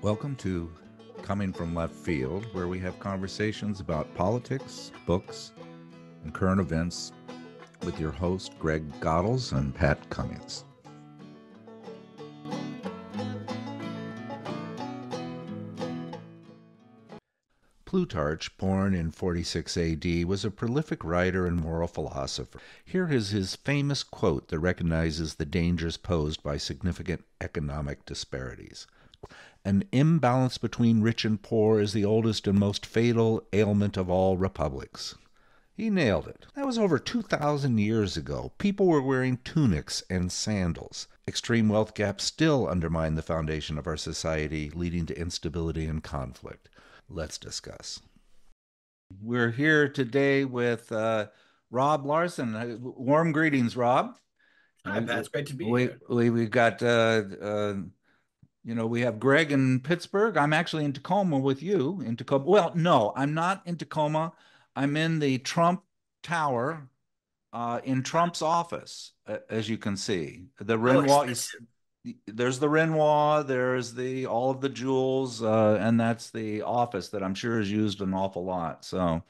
Welcome to Coming From Left Field, where we have conversations about politics, books, and current events with your host, Greg Godels and Pat Cummings. Plutarch, born in 46 AD, was a prolific writer and moral philosopher. Here is his famous quote that recognizes the dangers posed by significant economic disparities. "An imbalance between rich and poor is the oldest and most fatal ailment of all republics." He nailed it. That was over 2,000 years ago. People were wearing tunics and sandals. Extreme wealth gaps still undermine the foundation of our society, leading to instability and conflict. Let's discuss. We're here today with Rob Larson. Warm greetings, Rob. Hi, Pat. It's great to be here. We've got... we have Greg in Pittsburgh. I'm actually in Tacoma with you in Tacoma. Well, no, I'm not in Tacoma. I'm in the Trump Tower in Trump's office, as you can see. The Renoir is there's the Renoir, there's the all of the jewels, and that's the office that I'm sure is used an awful lot. So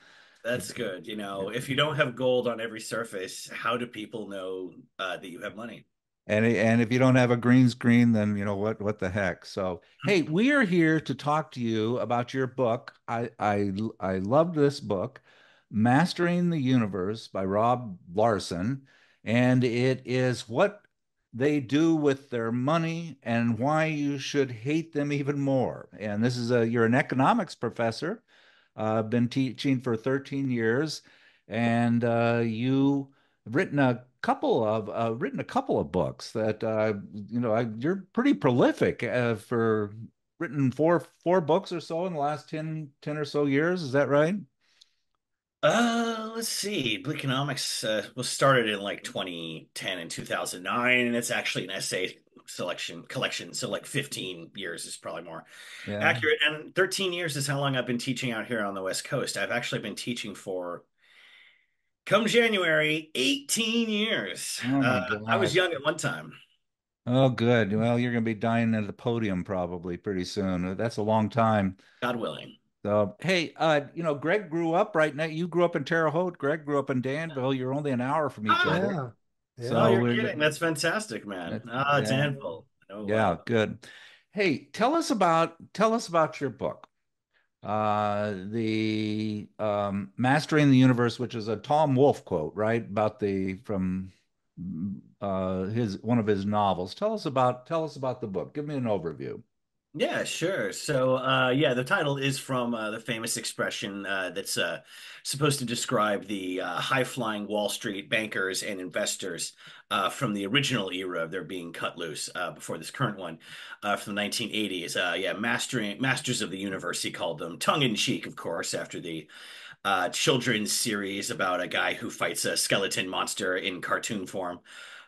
that's good. You know, if you don't have gold on every surface, how do people know that you have money? And if you don't have a green screen, then, you know, what the heck? So, hey, we are here to talk to you about your book. I love this book, Mastering the Universe by Rob Larson. And it is what they do with their money and why you should hate them even more. And this is you're an economics professor, been teaching for 13 years, and you have written a couple of books that you're pretty prolific for written four books or so in the last 10 or so years. Is that right? Let's see. Bleakonomics was started in like 2010 and 2009, and it's actually an essay collection. So like 15 years is probably more accurate, and 13 years is how long I've been teaching out here on the West Coast. I've actually been teaching for, come January, 18 years. Oh I was young at one time. Oh, good. Well, you're going to be dying at the podium probably pretty soon. That's a long time. God willing. So, hey, Greg grew up right now. You grew up in Terre Haute. Greg grew up in Danville. You're only an hour from each other. Yeah. So you're kidding. That's fantastic, man. Danville. Oh, yeah, wow. Good. Hey, tell us about your book. The Mastering the Universe, which is a Tom Wolfe quote, right? About from one of his novels. Tell us about the book. Give me an overview. Yeah, sure. So, the title is from the famous expression that's supposed to describe the high-flying Wall Street bankers and investors from the original era of their being cut loose before this current one from the 1980s. Masters of the Universe, he called them, tongue-in-cheek, of course, after the children's series about a guy who fights a skeleton monster in cartoon form.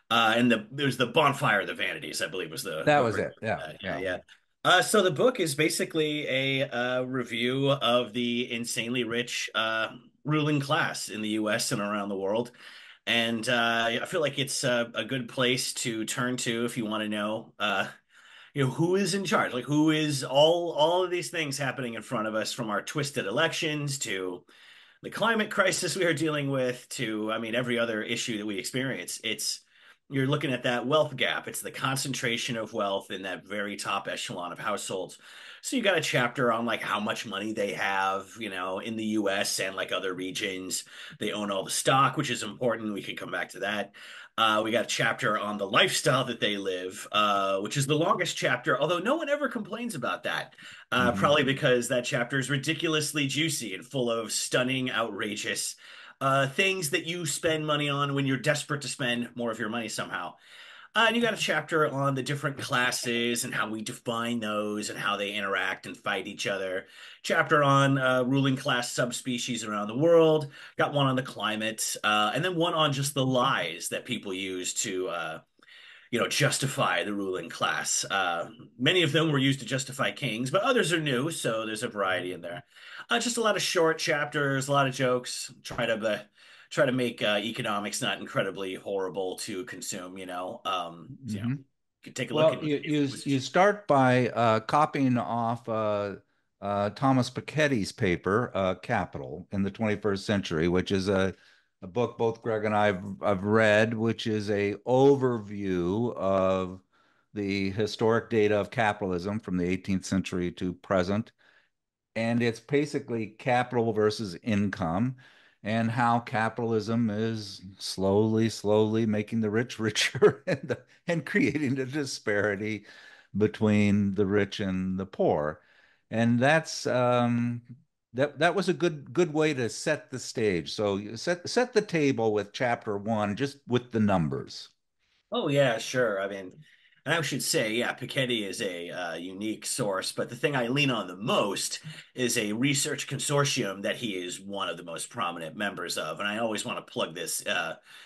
And there's the Bonfire of the Vanities, I believe, was the... That was it, yeah. So the book is basically a review of the insanely rich ruling class in the U.S. and around the world. And I feel like it's a good place to turn to if you want to know, who is in charge, like who is all of these things happening in front of us, from our twisted elections to the climate crisis we are dealing with to, every other issue that we experience. You're looking at that wealth gap. It's the concentration of wealth in that very top echelon of households. So you got a chapter on like how much money they have, in the US and like other regions. They own all the stock, which is important. We can come back to that. We got a chapter on the lifestyle that they live, which is the longest chapter, although no one ever complains about that, probably because that chapter is ridiculously juicy and full of stunning, outrageous things that you spend money on when you're desperate to spend more of your money somehow. And you got a chapter on the different classes and how we define those and how they interact and fight each other. Chapter on ruling class subspecies around the world. Got one on the climate, and then one on just the lies that people use to justify the ruling class. Many of them were used to justify kings, but others are new, so there's a variety in there. Just a lot of short chapters, a lot of jokes. Try to make economics not incredibly horrible to consume. could take a look at it. You start by copying off Thomas Piketty's paper, Capital in the 21st Century, which is a book both Greg and I have read, which is an overview of the historic data of capitalism from the 18th century to present. And it's basically capital versus income and how capitalism is slowly making the rich richer and creating a disparity between the rich and the poor. And that's that was a good way to set the stage. So you set the table with chapter one, just with the numbers. Oh, yeah, sure. I mean, and I should say, yeah, Piketty is a unique source, but the thing I lean on the most is a research consortium that he is one of the most prominent members of. And I always want to plug this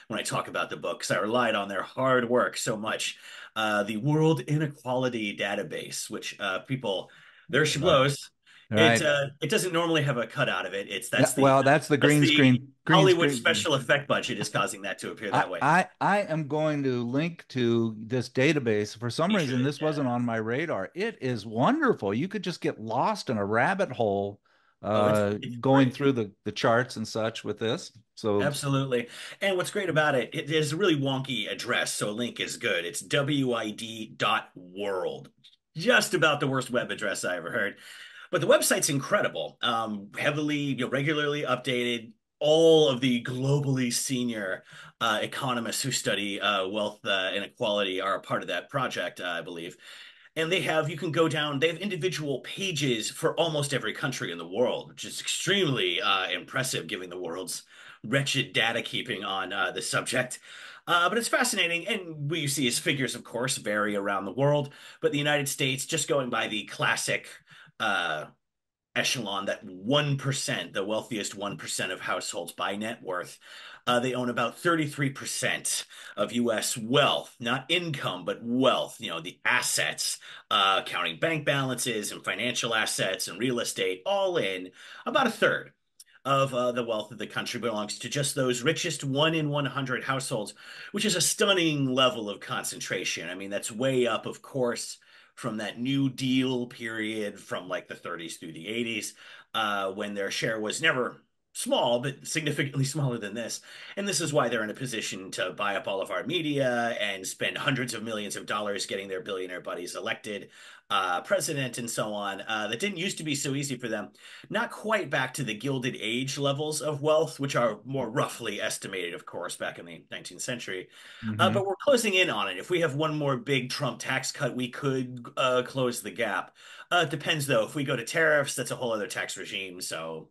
when I talk about the book, because I relied on their hard work so much. The World Inequality Database, which people, there she blows. Right. It doesn't normally have a cut out of it. That's the green screen. Hollywood special effect budget is causing that to appear that way. I am going to link to this database. For some reason, this wasn't on my radar. It is wonderful. You could just get lost in a rabbit hole going through the charts and such with this. So absolutely. And what's great about it, it is a really wonky address, so a link is good. It's wid.world. Just about the worst web address I ever heard. But the website's incredible, heavily, regularly updated. All of the globally senior economists who study wealth inequality are a part of that project, I believe. And they have, you can go down, they have individual pages for almost every country in the world, which is extremely impressive, given the world's wretched data keeping on the subject. But it's fascinating, and what you see is figures, of course, vary around the world. But the United States, just going by the classic echelon, that 1%, the wealthiest 1% of households by net worth, they own about 33% of U.S. wealth, not income, but wealth, the assets, counting bank balances and financial assets and real estate, all in, about a third of the wealth of the country belongs to just those richest 1 in 100 households, which is a stunning level of concentration. I mean, that's way up, of course, from that New Deal period from like the 30s through the 80s, when their share was never small, but significantly smaller than this. And this is why they're in a position to buy up all of our media and spend hundreds of millions of dollars getting their billionaire buddies elected president and so on. That didn't used to be so easy for them. Not quite back to the Gilded Age levels of wealth, which are more roughly estimated, of course, back in the 19th century. Mm-hmm. But we're closing in on it. If we have one more big Trump tax cut, we could close the gap. It depends, though. If we go to tariffs, that's a whole other tax regime. So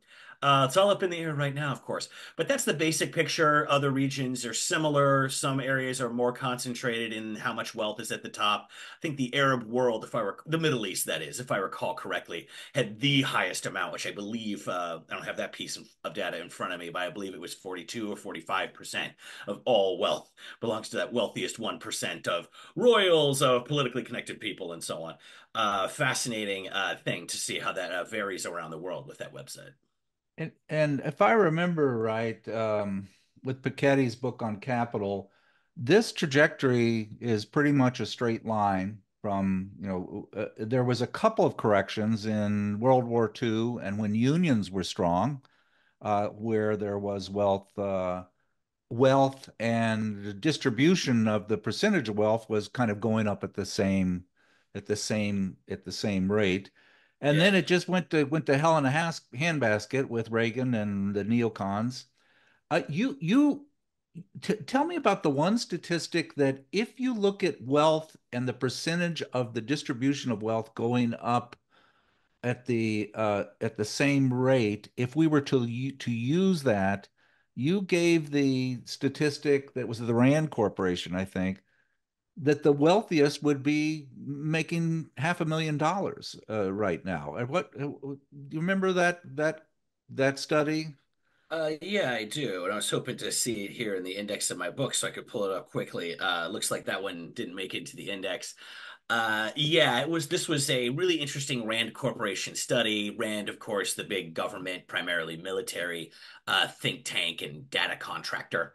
it's all up in the air right now, of course. But that's the basic picture. Other regions are similar. Some areas are more concentrated in how much wealth is at the top. I think the Arab world, the Middle East, that is, if I recall correctly, had the highest amount, which I believe, I don't have that piece of data in front of me, but I believe it was 42 or 45% of all wealth belongs to that wealthiest 1% of royals, of politically connected people, and so on. Fascinating thing to see how that varies around the world with that website. And if I remember right, with Piketty's book on capital, this trajectory is pretty much a straight line from, there was a couple of corrections in World War II and when unions were strong, where there was wealth and the distribution of the percentage of wealth was kind of going up at the same rate. And then it just went to hell in a handbasket with Reagan and the neocons. Tell me about the one statistic that if you look at wealth and the percentage of the distribution of wealth going up at the same rate, if we were to use that, you gave the statistic that was the Rand Corporation, I think, that the wealthiest would be making $500,000 right now. And what do you remember that study? Yeah, I do. And I was hoping to see it here in the index of my book so I could pull it up quickly. Looks like that one didn't make it to the index. Yeah, this was a really interesting Rand Corporation study. Rand, of course, the big government, primarily military think tank and data contractor.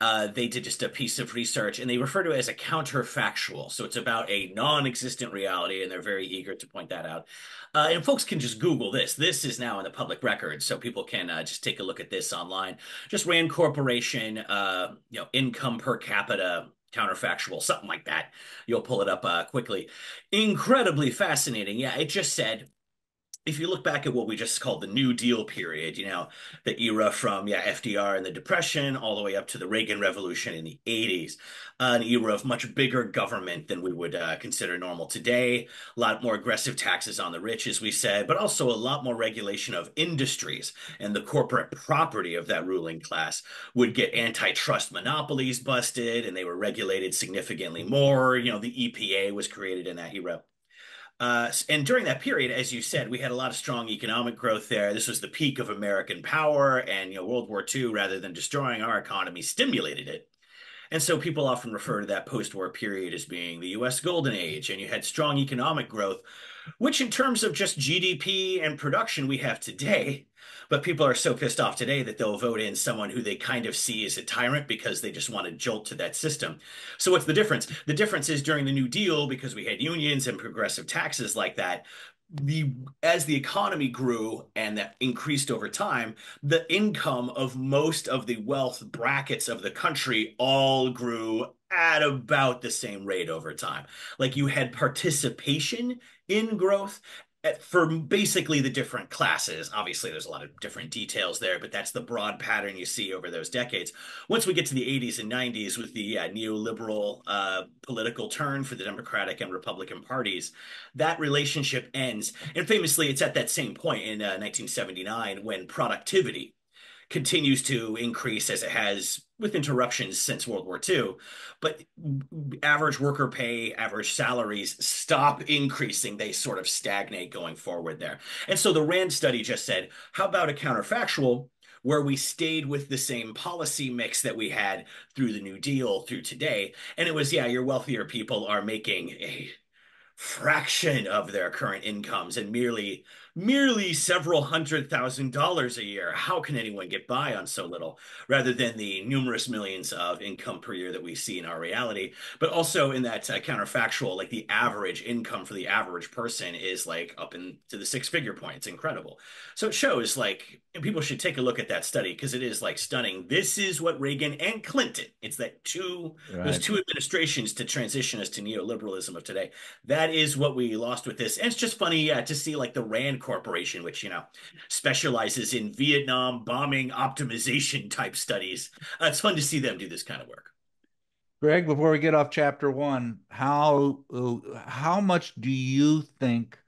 They did just a piece of research, and they refer to it as a counterfactual. So it's about a non-existent reality, and they're very eager to point that out. And folks can just Google this. This is now in the public record, so people can just take a look at this online. Just Rand Corporation, you know, income per capita counterfactual, something like that. You'll pull it up quickly. Incredibly fascinating. Yeah, it just said, if you look back at what we just called the New Deal period, you know, the era from, yeah, FDR and the Depression all the way up to the Reagan Revolution in the 80s, an era of much bigger government than we would consider normal today, a lot more aggressive taxes on the rich, as we said, but also a lot more regulation of industries and the corporate property of that ruling class would get antitrust monopolies busted, and they were regulated significantly more. You know, the EPA was created in that era. And during that period, as you said, we had a lot of strong economic growth there. This was the peak of American power, and, you know, World War II, rather than destroying our economy, stimulated it. And so people often refer to that post-war period as being the U.S. Golden Age, and you had strong economic growth, which in terms of just GDP and production we have today, but people are so pissed off today that they'll vote in someone who they kind of see as a tyrant because they just want to jolt to that system. So what's the difference? The difference is during the New Deal, because we had unions and progressive taxes like that, as the economy grew and that increased over time, the income of most of the wealth brackets of the country all grew at about the same rate over time. Like, you had participation in growth for basically the different classes. Obviously, there's a lot of different details there, but that's the broad pattern you see over those decades. Once we get to the 80s and 90s with the neoliberal political turn for the Democratic and Republican parties, that relationship ends. And famously, it's at that same point in 1979 when productivity continues to increase as it has with interruptions since World War II, but average worker pay, average salaries stop increasing. They sort of stagnate going forward there. And so the Rand study just said, how about a counterfactual where we stayed with the same policy mix that we had through the New Deal through today? And it was, yeah, your wealthier people are making a fraction of their current incomes and merely several $100,000s a year. How can anyone get by on so little, rather than the numerous millions of income per year that we see in our reality? But also in that counterfactual, like, the average income for the average person is like up into the six-figure point. It's incredible. So it shows, like, and people should take a look at that study because it is, like, stunning. This is what Reagan and Clinton, it's that those two administrations to transition us to neoliberalism of today. That is what we lost with this. And it's just funny to see, like, the Rand Corporation, which, you know, specializes in Vietnam bombing optimization type studies. It's fun to see them do this kind of work. Greg, before we get off chapter one, how much do you think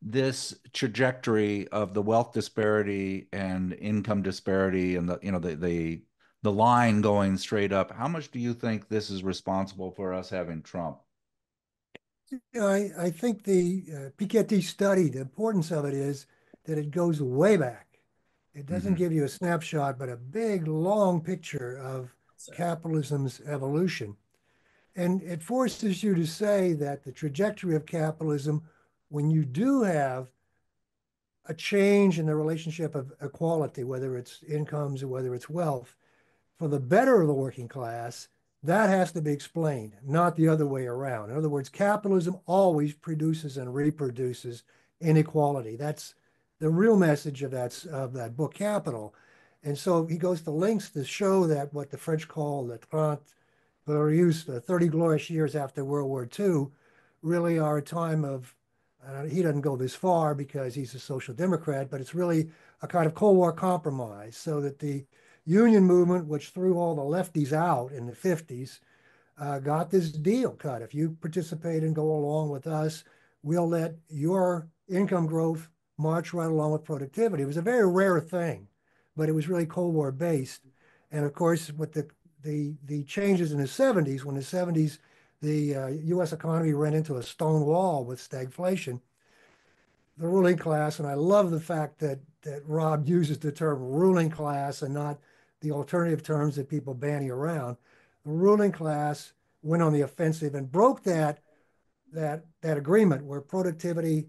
this trajectory of the wealth disparity and income disparity and the line going straight up, how much do you think this is responsible for us having Trump? You know, I think the Piketty study, the importance of it is that it goes way back. It doesn't give you a snapshot, but a big, long picture of capitalism's evolution. And it forces you to say that the trajectory of capitalism, when you do have a change in the relationship of equality, whether it's incomes or whether it's wealth, for the better of the working class, that has to be explained, not the other way around. In other words, capitalism always produces and reproduces inequality. That's the real message of that book, Capital. And so he goes to lengths to show that what the French call the 30 glorious, the 30 glorious years after World War II, really are a time of, he doesn't go this far because he's a social democrat, but it's really a kind of Cold War compromise, so that the union movement, which threw all the lefties out in the 50s, got this deal cut. If you participate and go along with us, we'll let your income growth march right along with productivity. It was a very rare thing, but it was really Cold War based. And of course, with the changes in the 70s, when the 70s, the US economy ran into a stone wall with stagflation, the ruling class, and I love the fact that Rob uses the term ruling class and not the alternative terms that people bandy around. The ruling class went on the offensive and broke that that agreement where productivity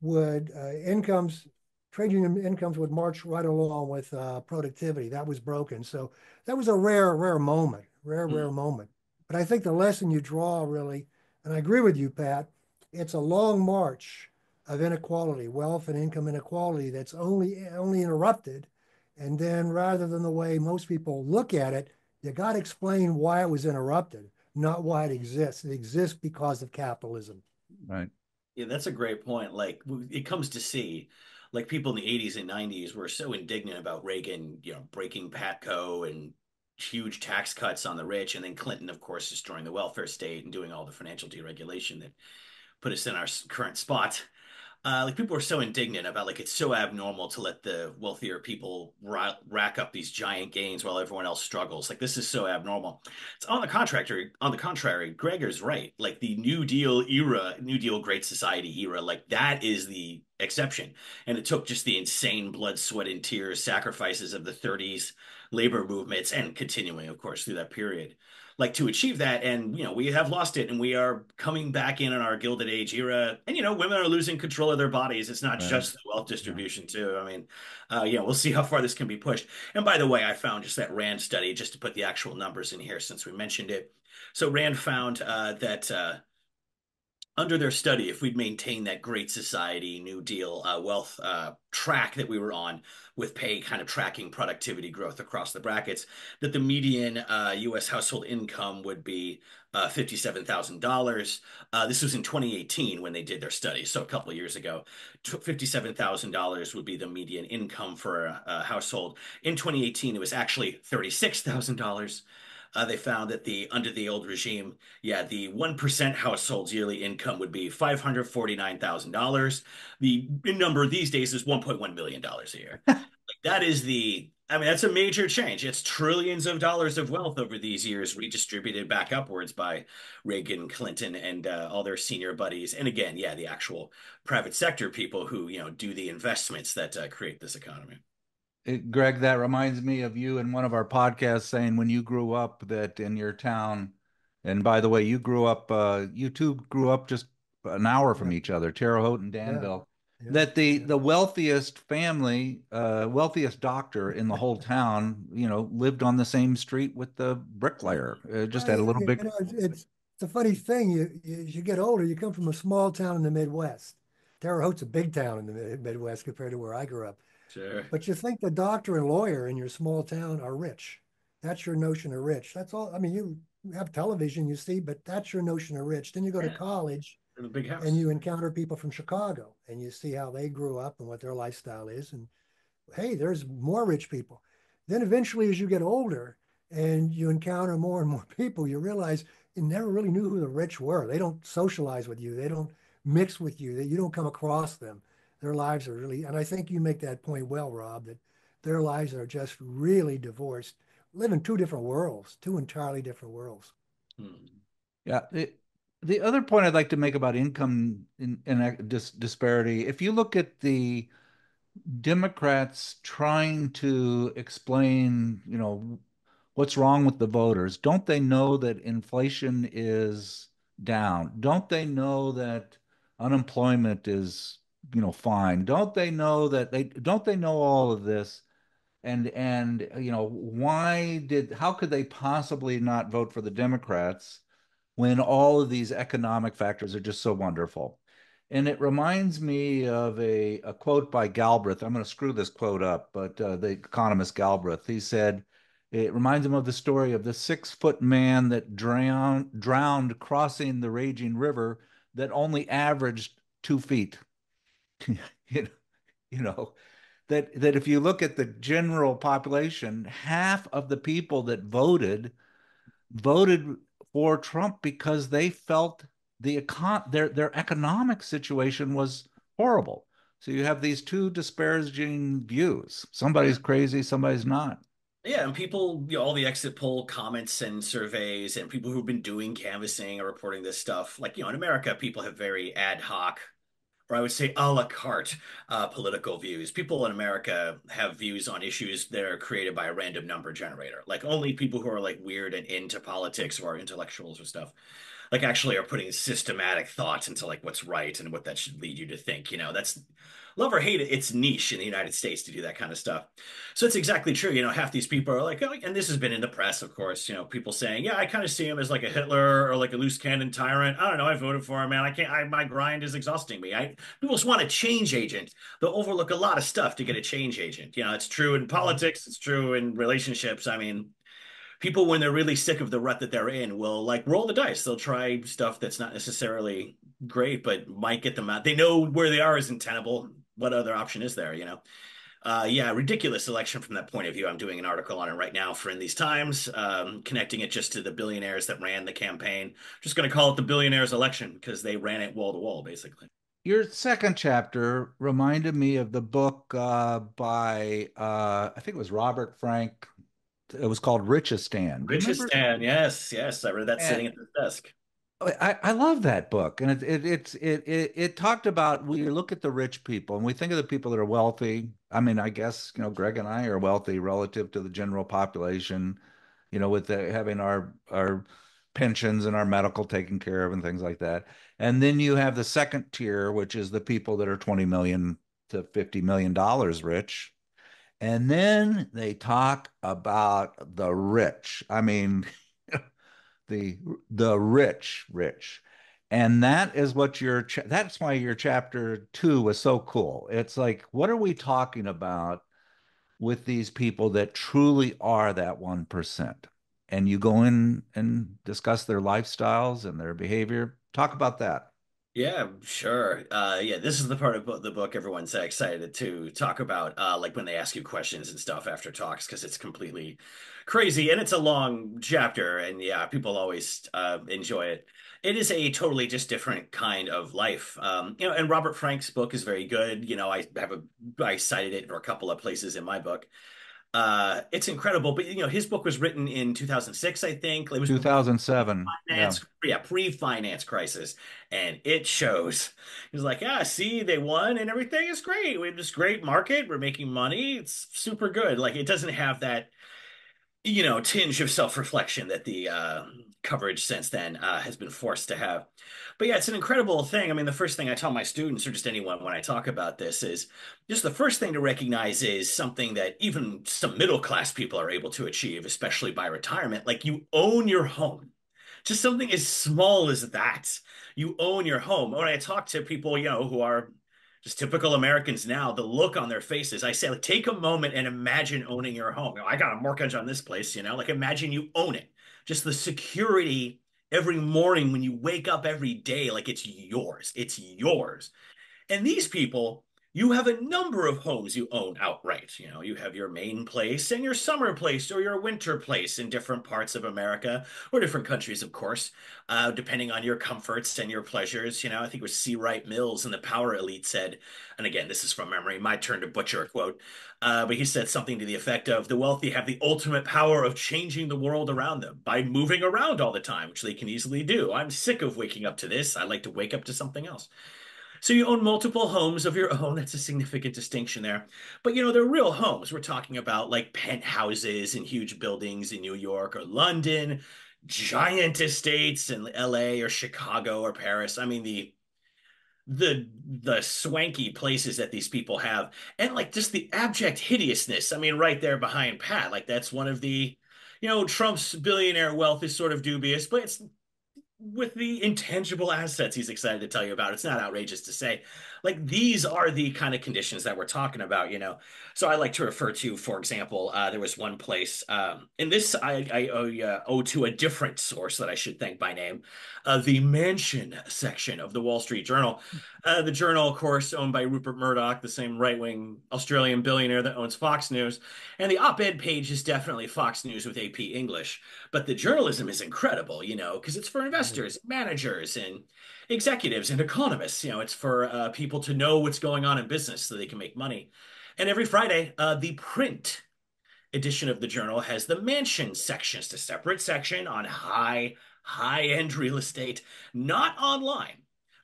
would, incomes, trade union incomes would march right along with productivity. That was broken. So that was a rare moment, rare moment. But I think the lesson you draw really, and I agree with you, Pat, it's a long march of inequality, wealth and income inequality that's only interrupted. And then rather than the way most people look at it, you got to explain why it was interrupted, not why it exists. It exists because of capitalism. Right. Yeah, that's a great point. Like it comes to see, like people in the 80s and 90s were so indignant about Reagan, you know, breaking PATCO and huge tax cuts on the rich. And then Clinton, of course, destroying the welfare state and doing all the financial deregulation that put us in our current spot. Like people are so indignant about like it's so abnormal to let the wealthier people rack up these giant gains while everyone else struggles. Like this is so abnormal. It's on the contrary, Gregor's right. Like the New Deal era, New Deal Great Society era, like that is the exception. And it took just the insane blood, sweat, and tears, sacrifices of the 30s labor movements and continuing, of course, through that period. Like to achieve that, and you know, we have lost it, and we are coming back in on our Gilded Age era, and you know, women are losing control of their bodies. It's not just the wealth distribution too. I mean, yeah, we'll see how far this can be pushed. And by the way, I found just that Rand study, just to put the actual numbers in here since we mentioned it. So Rand found that under their study, if we'd maintained that Great Society, New Deal, wealth track that we were on with pay kind of tracking productivity growth across the brackets, that the median U.S. household income would be $57,000. This was in 2018 when they did their study, so a couple of years ago. $57,000 would be the median income for a household. In 2018, it was actually $36,000. They found that under the old regime, the 1% household's yearly income would be $549,000. The number these days is $1.1 million a year. That is that's a major change. It's trillions of dollars of wealth over these years redistributed back upwards by Reagan, Clinton, and all their senior buddies. And again, the actual private sector people who, you know, do the investments that create this economy. Greg, that reminds me of you in one of our podcasts saying when you grew up that in your town, and by the way, you grew up, you two grew up just an hour from each other, Terre Haute and Danville, that the wealthiest family, wealthiest doctor in the whole town, you know, lived on the same street with the bricklayer, just had a little bit. You know, it's a funny thing. You get older, you come from a small town in the Midwest. Terre Haute's a big town in the Midwest compared to where I grew up. Sure. But you think the doctor and lawyer in your small town are rich. That's your notion of rich. That's all. I mean, you have television, you see, but that's your notion of rich. Then you go to college in a big house, and you encounter people from Chicago and you see how they grew up and what their lifestyle is. And hey, there's more rich people. Then eventually, as you get older and you encounter more and more people, you realize you never really knew who the rich were. They don't socialize with you. They don't mix with you. You don't come across them. Their lives are really, and I think you make that point well, Rob, that their lives are just really divorced, live in two different worlds, two entirely different worlds. Yeah. The other point I'd like to make about income and disparity, if you look at the Democrats trying to explain, you know, what's wrong with the voters, don't they know that inflation is down? Don't they know that unemployment is, you know, fine? Don't they know that they know all of this? And you know, how could they possibly not vote for the Democrats when all of these economic factors are just so wonderful? And it reminds me of a quote by Galbraith. I'm going to screw this quote up, but the economist Galbraith, he said, it reminds him of the story of the 6-foot man that drowned crossing the raging river that only averaged 2 feet. You know, that if you look at the general population, half of the people that voted for Trump because they felt their economic situation was horrible. So you have these two disparaging views. Somebody's crazy, somebody's not. Yeah, and people, you know, all the exit poll comments and surveys and people who've been doing canvassing or reporting this stuff, like, you know, in America, people have very ad hoc, or I would say a la carte political views. People in America have views on issues that are created by a random number generator. Like only people who are like weird and into politics or intellectuals or stuff like actually are putting systematic thoughts into like what's right and what that should lead you to think. You know, that's, love or hate it, it's niche in the United States to do that kind of stuff. So it's exactly true. You know, half these people are like, oh, and this has been in the press, of course, you know, people saying, yeah, I kind of see him as like a Hitler or like a loose cannon tyrant. I don't know. I voted for him, man. I can't, my grind is exhausting me. People just want a change agent. They'll overlook a lot of stuff to get a change agent. You know, it's true in politics. It's true in relationships. I mean, people, when they're really sick of the rut that they're in, will like roll the dice. They'll try stuff that's not necessarily great, but might get them out. They know where they are isn't tenable. What other option is there, you know? Yeah, ridiculous election from that point of view. I'm doing an article on it right now for In These Times, connecting it just to the billionaires that ran the campaign. Just going to call it the billionaires election because they ran it wall to wall, basically. Your second chapter reminded me of the book by, I think it was Robert Frank. It was called Richistan. Richistan, yes, yes. I read that sitting at the desk. I love that book, and it talked about, we look at the rich people and we think of the people that are wealthy. I mean, I guess, you know, Greg and I are wealthy relative to the general population, you know, with having our pensions and our medical taken care of and things like that. And then you have the second tier, which is the people that are $20 million to $50 million rich. And then they talk about the rich. I mean, the rich, and that is what your, that's why your chapter 2 was so cool. It's like, what are we talking about with these people that truly are that 1%? And you go in and discuss their lifestyles and their behavior. Talk about that. Yeah, sure. Yeah, this is the part of the book everyone's excited to talk about, like when they ask you questions and stuff after talks, because it's completely crazy. And it's a long chapter. And yeah, people always enjoy it. It is a totally just different kind of life. You know, and Robert Frank's book is very good. You know, I cited it for a couple of places in my book. It's incredible, but you know, his book was written in 2006, I think. It was 2007. Pre-finance crisis, and it shows. He's like, yeah, see, they won, and everything is great. We have this great market. We're making money. It's super good. Like, it doesn't have that, you know, tinge of self-reflection that the coverage since then has been forced to have. But yeah, it's an incredible thing. I mean, the first thing I tell my students, or just anyone when I talk about this, is just the first thing to recognize is something that even some middle-class people are able to achieve, especially by retirement. Like, you own your home. Just something as small as that. You own your home. When I talk to people, you know, who are just typical Americans now, the look on their faces, I say, like, take a moment and imagine owning your home. You know, I got a mortgage on this place, you know, like imagine you own it. Just the security every morning when you wake up every day, like it's yours, it's yours. And these people, you have a number of homes you own outright. You know, you have your main place and your summer place or your winter place in different parts of America or different countries, of course, depending on your comforts and your pleasures. You know, I think it was C. Wright Mills and the power elite said, and again, this is from memory, my turn to butcher a quote, but he said something to the effect of, the wealthy have the ultimate power of changing the world around them by moving around all the time, which they can easily do. I'm sick of waking up to this. I like to wake up to something else. So you own multiple homes of your own. That's a significant distinction there. But, you know, they're real homes. We're talking about like penthouses and huge buildings in New York or London, giant estates in LA or Chicago or Paris. I mean, the swanky places that these people have, and like just the abject hideousness. I mean, right there behind Pat, like that's one of the, you know, Trump's billionaire wealth is sort of dubious, but it's with the intangible assets he's excited to tell you about. It's not outrageous to say, like, these are the kind of conditions that we're talking about, you know? So I like to refer to, for example, there was one place, and this I owe to a different source that I should thank by name, the mansion section of the Wall Street Journal. The Journal, of course, owned by Rupert Murdoch, the same right-wing Australian billionaire that owns Fox News. And the op-ed page is definitely Fox News with AP English. But the journalism is incredible, you know, because it's for investors. Managers and executives and economists. You know, it's for people to know what's going on in business so they can make money. And every Friday, the print edition of the Journal has the mansion sections, a separate section on high-end real estate, not online,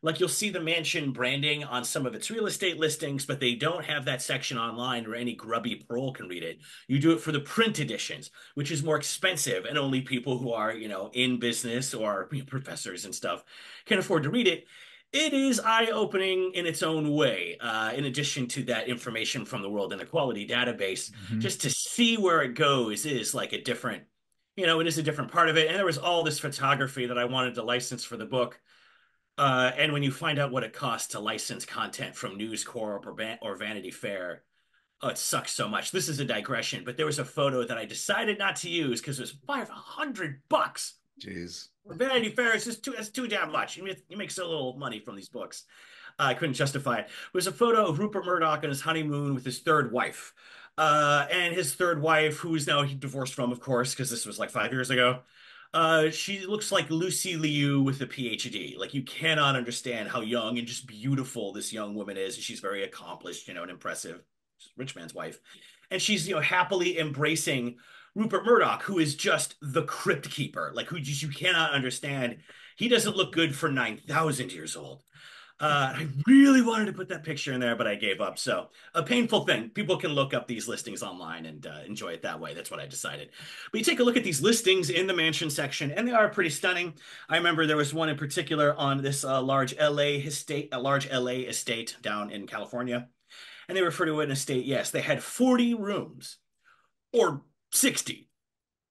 Like, you'll see the mansion branding on some of its real estate listings, but they don't have that section online where any grubby parole can read it. You do it for the print editions, which is more expensive, and only people who are, you know, in business or professors and stuff can afford to read it. It is eye-opening in its own way, in addition to that information from the World Inequality Database. Mm-hmm. Just to see where it goes is like a different, you know, it is a different part of it. And there was all this photography that I wanted to license for the book. And when you find out what it costs to license content from News Corp or Vanity Fair, oh, it sucks so much. This is a digression, but there was a photo that I decided not to use because it was $500. Jeez. Vanity Fair is just that's too damn much. You make so little money from these books. I couldn't justify it. It was a photo of Rupert Murdoch on his honeymoon with his third wife. And his third wife, who is now divorced from, of course, because this was like 5 years ago. She looks like Lucy Liu with a PhD. Like, you cannot understand how young and just beautiful this young woman is. She's very accomplished, you know, and impressive. Rich man's wife. And she's, you know, happily embracing Rupert Murdoch, who is just the crypt keeper, like, who just, you cannot understand. He doesn't look good for 9,000 years old. I really wanted to put that picture in there, but I gave up. So a painful thing. People can look up these listings online and enjoy it that way. That's what I decided. But you take a look at these listings in the mansion section, and they are pretty stunning. I remember there was one in particular on this large LA estate down in California, and they refer to it an estate. Yes, they had 40 rooms, or 60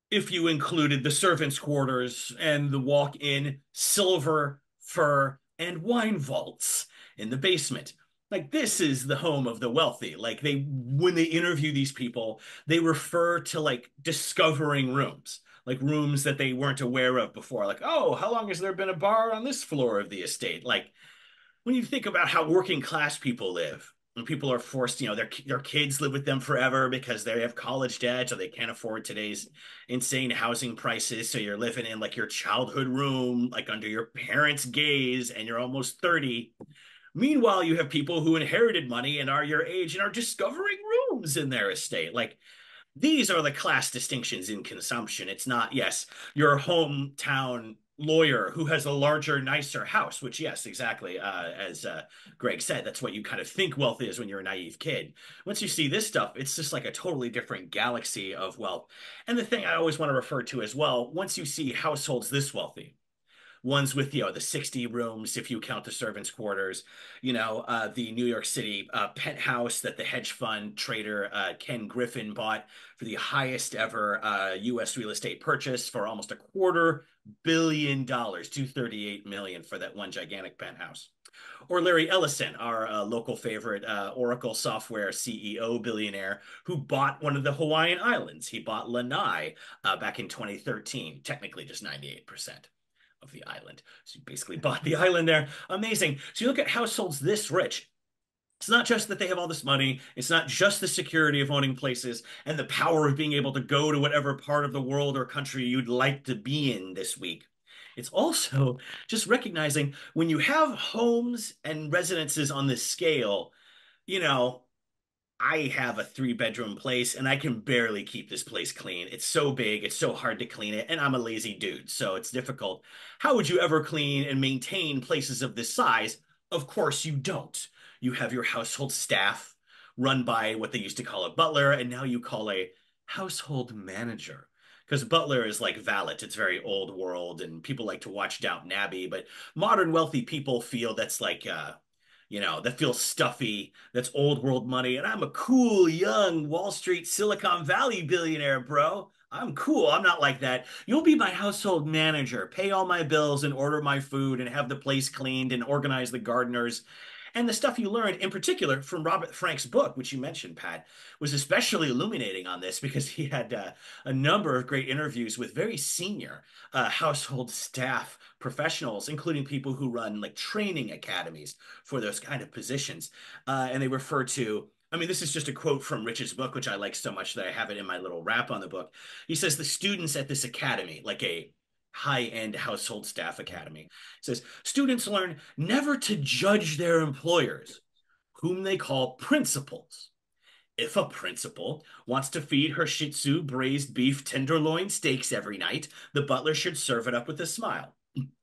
if you included the servants' quarters and the walk-in silver, fur, and wine vaults in the basement. Like, this is the home of the wealthy. Like, they, when they interview these people, they refer to, like, discovering rooms, like rooms that they weren't aware of before. Like, oh, how long has there been a bar on this floor of the estate? Like, when you think about how working class people live, and people are forced, you know, their kids live with them forever because they have college debt, so they can't afford today's insane housing prices. So you're living in, like, your childhood room, like, under your parents' gaze, and you're almost 30. Meanwhile, you have people who inherited money and are your age and are discovering rooms in their estate. Like, these are the class distinctions in consumption. It's not, yes, your hometown lawyer who has a larger, nicer house, which, yes, exactly, as Greg said, that's what you kind of think wealth is when you're a naive kid. Once you see this stuff, it's just like a totally different galaxy of wealth. And the thing I always want to refer to as well, once you see households this wealthy, ones with, you know, the 60 rooms if you count the servants' quarters, you know, the New York City penthouse that the hedge fund trader Ken Griffin bought for the highest ever U.S. real estate purchase for almost $250 million, $238 million for that one gigantic penthouse. Or Larry Ellison, our local favorite Oracle software CEO billionaire, who bought one of the Hawaiian Islands. He bought Lanai back in 2013, technically just 98%. Of the island. So you basically bought the island there. Amazing. So you look at households this rich. It's not just that they have all this money. It's not just the security of owning places and the power of being able to go to whatever part of the world or country you'd like to be in this week. It's also just recognizing when you have homes and residences on this scale, you know, I have a 3-bedroom place and I can barely keep this place clean. It's so big, it's so hard to clean it, and I'm a lazy dude, so it's difficult. How would you ever clean and maintain places of this size? Of course you don't. You have your household staff run by what they used to call a butler, and now you call a household manager. Because butler is like valet. It's very old world, and people like to watch Downton Abbey, but modern wealthy people feel that's like... you know, that feels stuffy, that's old world money. And I'm a cool, young Wall Street, Silicon Valley billionaire, bro. I'm cool. I'm not like that. You'll be my household manager, pay all my bills and order my food and have the place cleaned and organize the gardeners. And the stuff you learned in particular from Robert Frank's book, which you mentioned, Pat, was especially illuminating on this because he had a number of great interviews with very senior household staff professionals, including people who run like training academies for those kind of positions. And they refer to, I mean, this is just a quote from Rich's book, which I like so much that I have it in my little wrap on the book. He says, the students at this academy, like a high-end household staff academy. It says, students learn never to judge their employers, whom they call principals. If a principal wants to feed her Shih Tzu braised beef tenderloin steaks every night, the butler should serve it up with a smile.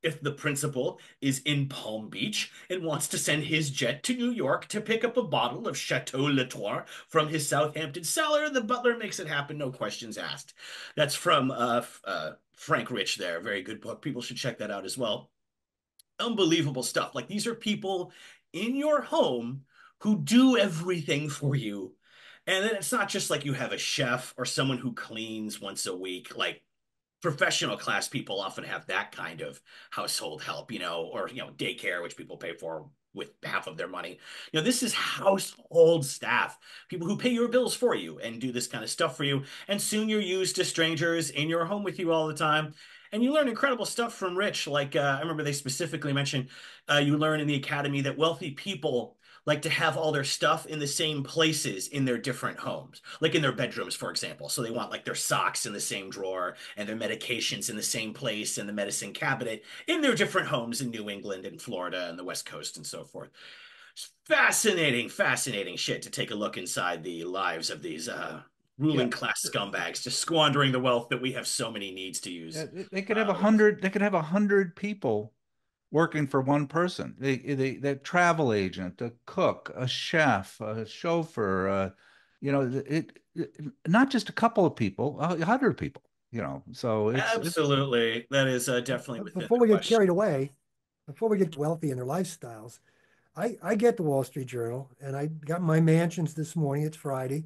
if the principal is in Palm Beach and wants to send his jet to New York to pick up a bottle of Chateau Latour from his Southampton cellar, the butler makes it happen, no questions asked. That's from Frank Rich there. Very good book. People should check that out as well. Unbelievable stuff. Like, these are people in your home who do everything for you. And then it's not just like you have a chef or someone who cleans once a week. Like, professional class people often have that kind of household help, you know, or, you know, daycare, which people pay for with half of their money. You know, this is household staff, people who pay your bills for you and do this kind of stuff for you. And soon you're used to strangers in your home with you all the time. And you learn incredible stuff from Rich. Like, I remember they specifically mentioned you learn in the academy that wealthy people like to have all their stuff in the same places in their different homes, like in their bedrooms, for example. So they want like their socks in the same drawer and their medications in the same place in the medicine cabinet in their different homes in New England and Florida and the West Coast and so forth. Fascinating, fascinating shit to take a look inside the lives of these ruling class scumbags, just squandering the wealth that we have so many needs to use. They could have 100. They could have 100 people working for one person, the travel agent, a cook, a chef, a chauffeur, you know, not just a couple of people, 100 people, you know, so. Absolutely. That is definitely within the question. Before we get carried away, before we get wealthy in their lifestyles, I get the Wall Street Journal and I got my mansions this morning, it's Friday.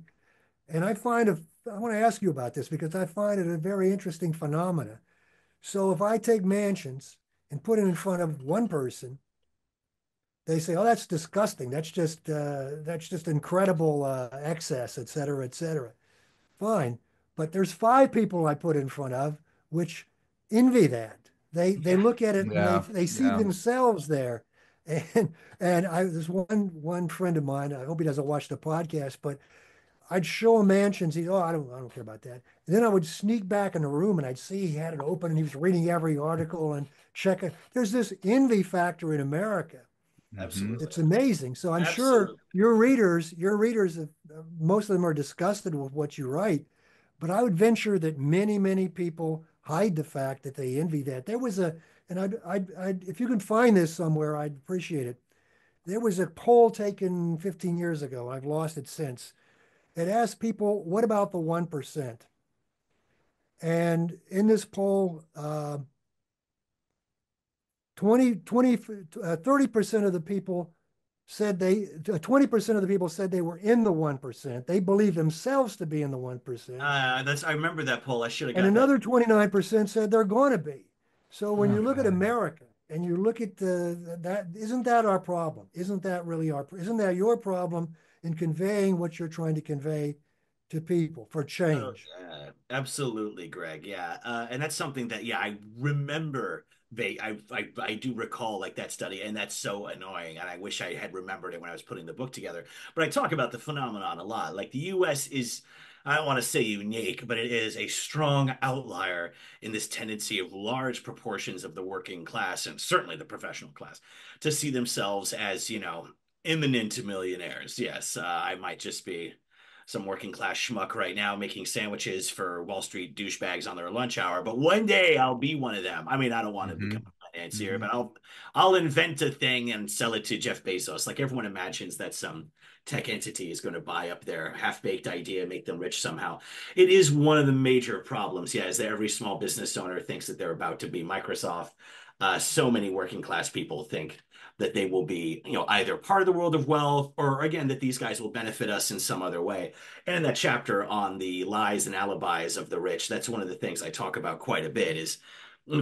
And I find, I want to ask you about this because I find it a very interesting phenomena. So if I take mansions and put it in front of one person, they say, "Oh, that's disgusting. That's just incredible excess, et cetera, et cetera." Fine, but there's 5 people I put in front of which envy that. They look at it and they see themselves there. And there's one friend of mine. I hope he doesn't watch the podcast, but I'd show him mansions. He'd, "Oh, I don't care about that." And then I would sneak back in the room and I'd see he had it open and he was reading every article and checking. There's this envy factor in America. Absolutely. It's amazing. So I'm sure your readers, most of them are disgusted with what you write, but I would venture that many, many people hide the fact that they envy that. There was a, and I'd if you can find this somewhere, I'd appreciate it. There was a poll taken 15 years ago. I've lost it since. It asked people, what about the 1%? And in this poll, 30% of the people said 20% of the people said they were in the 1%. They believe themselves to be in the 1%. I remember that poll. I should have got that. And another 29% said they're going to be. So when you look at America and you look at that, isn't that our problem? Isn't that really isn't that your problem? In conveying what you're trying to convey to people for change. Oh, absolutely, Greg. Yeah. And that's something that, I remember. I do recall like that study, and that's so annoying. And I wish I had remembered it when I was putting the book together. But I talk about the phenomenon a lot. Like, the U.S. is, I don't want to say unique, but it is a strong outlier in this tendency of large proportions of the working class and certainly the professional class to see themselves as, you know, imminent millionaires. Yes, I might just be some working class schmuck right now making sandwiches for Wall Street douchebags on their lunch hour, but one day I'll be one of them. I mean, I don't want to become a financier, but I'll invent a thing and sell it to Jeff Bezos. Like, everyone imagines that some tech entity is going to buy up their half-baked idea, make them rich somehow. It is one of the major problems, is that every small business owner thinks that they're about to be Microsoft. So many working class people think that they will be, you know, either part of the world of wealth or, again, that these guys will benefit us in some other way. And in that chapter on the lies and alibis of the rich, that's one of the things I talk about quite a bit, is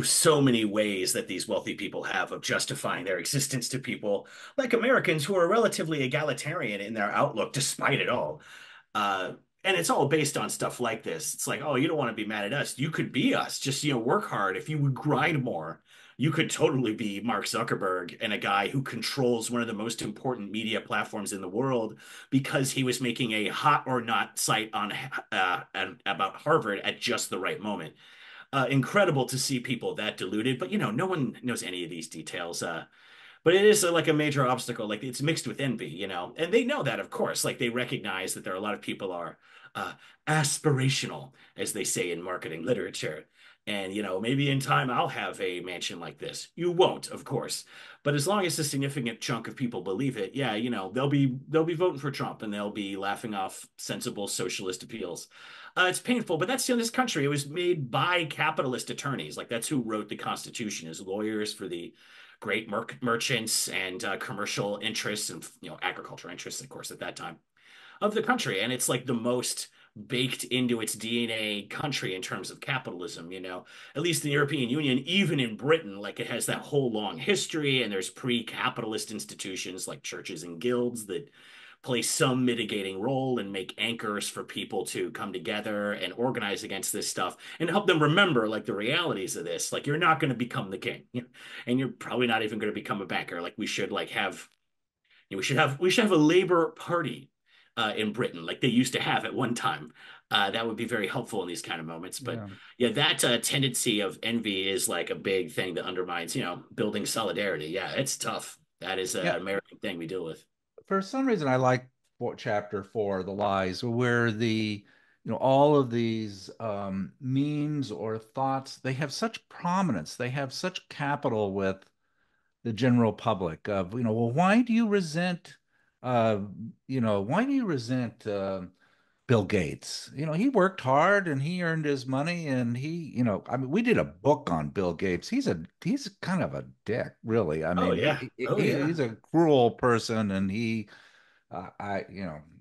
so many ways that these wealthy people have of justifying their existence to people like Americans who are relatively egalitarian in their outlook, despite it all. And it's all based on stuff like this. It's like, oh, you don't want to be mad at us. You could be us. Just, you know, work hard. If you would grind more, you could totally be Mark Zuckerberg and a guy who controls one of the most important media platforms in the world because he was making a hot or not site on about Harvard at just the right moment. Incredible to see people that deluded, but, you know, no one knows any of these details. But it is like a major obstacle. Like, it's mixed with envy, you know, and they know that, of course. Like, they recognize that there are a lot of people are aspirational, as they say in marketing literature. And, you know, maybe in time I'll have a mansion like this. You won't, of course. But as long as a significant chunk of people believe it, yeah, you know, they'll be voting for Trump and they'll be laughing off sensible socialist appeals. It's painful, but that's, you know, this country. It was made by capitalist attorneys. Like, that's who wrote the Constitution, is lawyers for the great merchants and commercial interests and, you know, agricultural interests, of course, at that time of the country. And it's like the most baked into its DNA country in terms of capitalism, you know, at least the European Union, even in Britain, like it has that whole long history, and there's pre-capitalist institutions like churches and guilds that play some mitigating role and make anchors for people to come together and organize against this stuff and help them remember, like, the realities of this. Like, you're not going to become the king, you know? And you're probably not even going to become a banker. Like, we should, like, have, you know, we should have a Labour Party in Britain, like they used to have at one time. That would be very helpful in these kind of moments. But yeah that tendency of envy is like a big thing that undermines, you know, building solidarity. Yeah, it's tough. That is an American thing we deal with. For some reason, I like chapter 4, The Lies, where the, you know, all of these memes or thoughts, they have such prominence, they have such capital with the general public of, you know, well, why do you resent, Bill Gates? You know, he worked hard and he earned his money, and he, you know, I mean, we did a book on Bill Gates. He's kind of a dick, really. I mean, he's a cruel person, and he,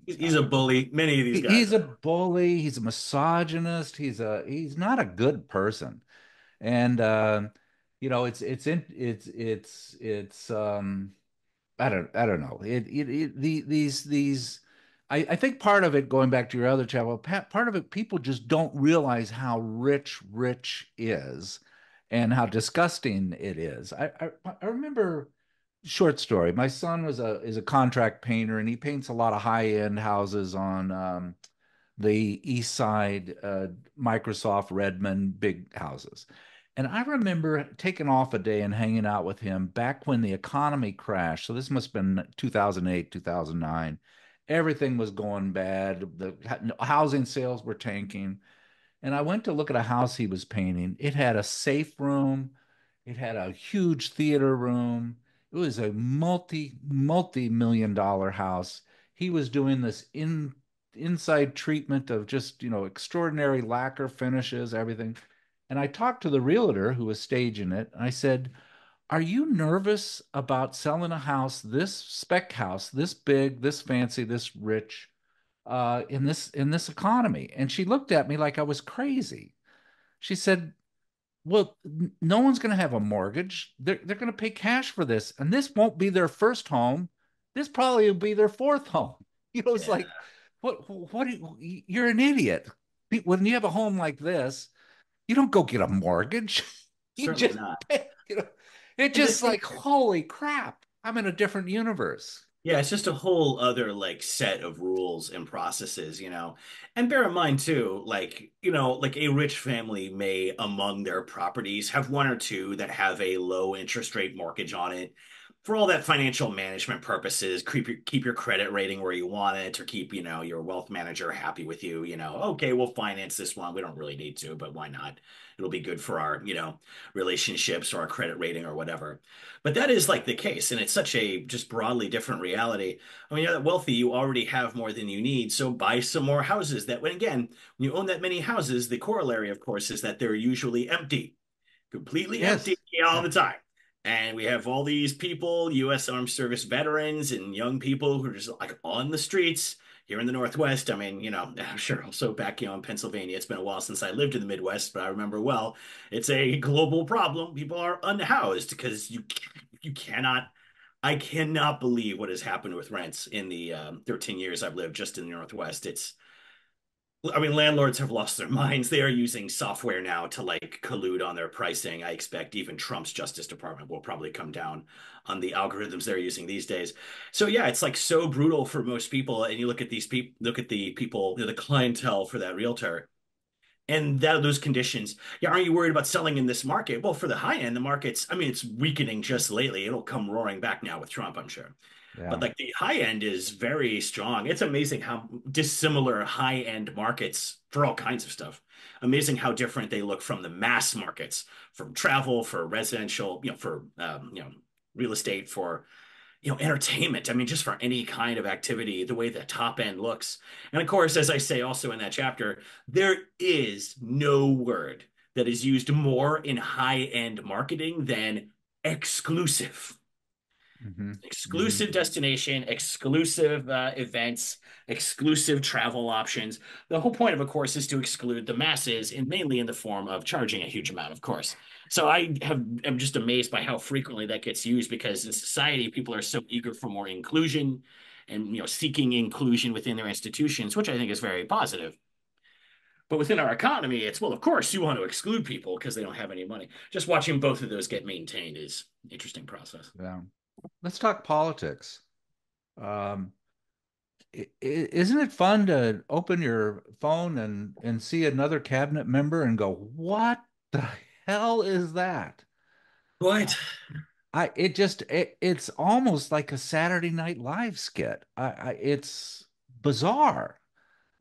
he's a bully. Many of these guys. He's a bully. He's a misogynist. He's not a good person, and you know, it's I don't know. I think part of it, going back to your other chapter, part of it, people just don't realize how rich is and how disgusting it is. I remember a short story. My son is a contract painter, and he paints a lot of high-end houses on the east side, Microsoft, Redmond, big houses. And I remember taking off a day and hanging out with him back when the economy crashed. So this must have been 2008, 2009. Everything was going bad. The housing sales were tanking. And I went to look at a house he was painting. It had a safe room. It had a huge theater room. It was a multi-million dollar house. He was doing this inside treatment of just, you know, extraordinary lacquer finishes, everything. And I talked to the realtor who was staging it. And I said, are you nervous about selling a house, this spec house, this big, this fancy, this rich, in this economy? And she looked at me like I was crazy. She said, well, no one's going to have a mortgage. They're going to pay cash for this. And this won't be their first home. This probably will be their fourth home. You know, it's like, what you're an idiot. When you have a home like this, you don't go get a mortgage. You just pay, you know. It's just like, holy crap, I'm in a different universe. Yeah, it's just a whole other, like, set of rules and processes, you know. And bear in mind, too, like, you know, like a rich family may, among their properties, have one or two that have a low interest rate mortgage on it. For all that financial management purposes, keep your credit rating where you want it, or keep, you know, your wealth manager happy with you, you know, okay, we'll finance this one. We don't really need to, but why not? It'll be good for our, you know, relationships or our credit rating or whatever. But that is, like, the case. And it's such a just broadly different reality. I mean, you're that wealthy, you already have more than you need. So buy some more houses. That when, again, when you own that many houses, the corollary, of course, is that they're usually empty, completely empty all the time. And we have all these people, U.S. Armed Service veterans and young people who are just, like, on the streets here in the Northwest. I mean, you know, I'm sure also back, you know, in Pennsylvania, it's been a while since I lived in the Midwest, but I remember, well, it's a global problem. People are unhoused because I cannot believe what has happened with rents in the 13 years I've lived just in the Northwest. I mean, landlords have lost their minds. They are using software now to, like, collude on their pricing. I expect even Trump's Justice Department will probably come down on the algorithms they're using these days. So yeah, it's, like, so brutal for most people. And you look at these people, look at the people, you know, the clientele for that realtor, and those conditions. Yeah, aren't you worried about selling in this market? Well, for the high end, the market's, I mean, it's weakening just lately. It'll come roaring back now with Trump, I'm sure. Yeah. But like the high end is very strong. It's amazing how dissimilar high end markets for all kinds of stuff. Amazing how different they look from the mass markets, from travel, for residential, for real estate, for entertainment. I mean, just for any kind of activity, the way the top end looks. And of course, as I say also in that chapter, there is no word that is used more in high end marketing than exclusive. Mm-hmm. Exclusive destination, exclusive events, exclusive travel options. The whole point of a course is to exclude the masses, and mainly in the form of charging a huge amount, of course. So I'm just amazed by how frequently that gets used, because in society, people are so eager for more inclusion and seeking inclusion within their institutions, which I think is very positive. But within our economy, it's, well, of course, you want to exclude people because they don't have any money. Just watching both of those get maintained is an interesting process. Yeah. Let's talk politics. Isn't it fun to open your phone and see another cabinet member and go, what the hell is that? What? It's almost like a Saturday Night Live skit. It's bizarre.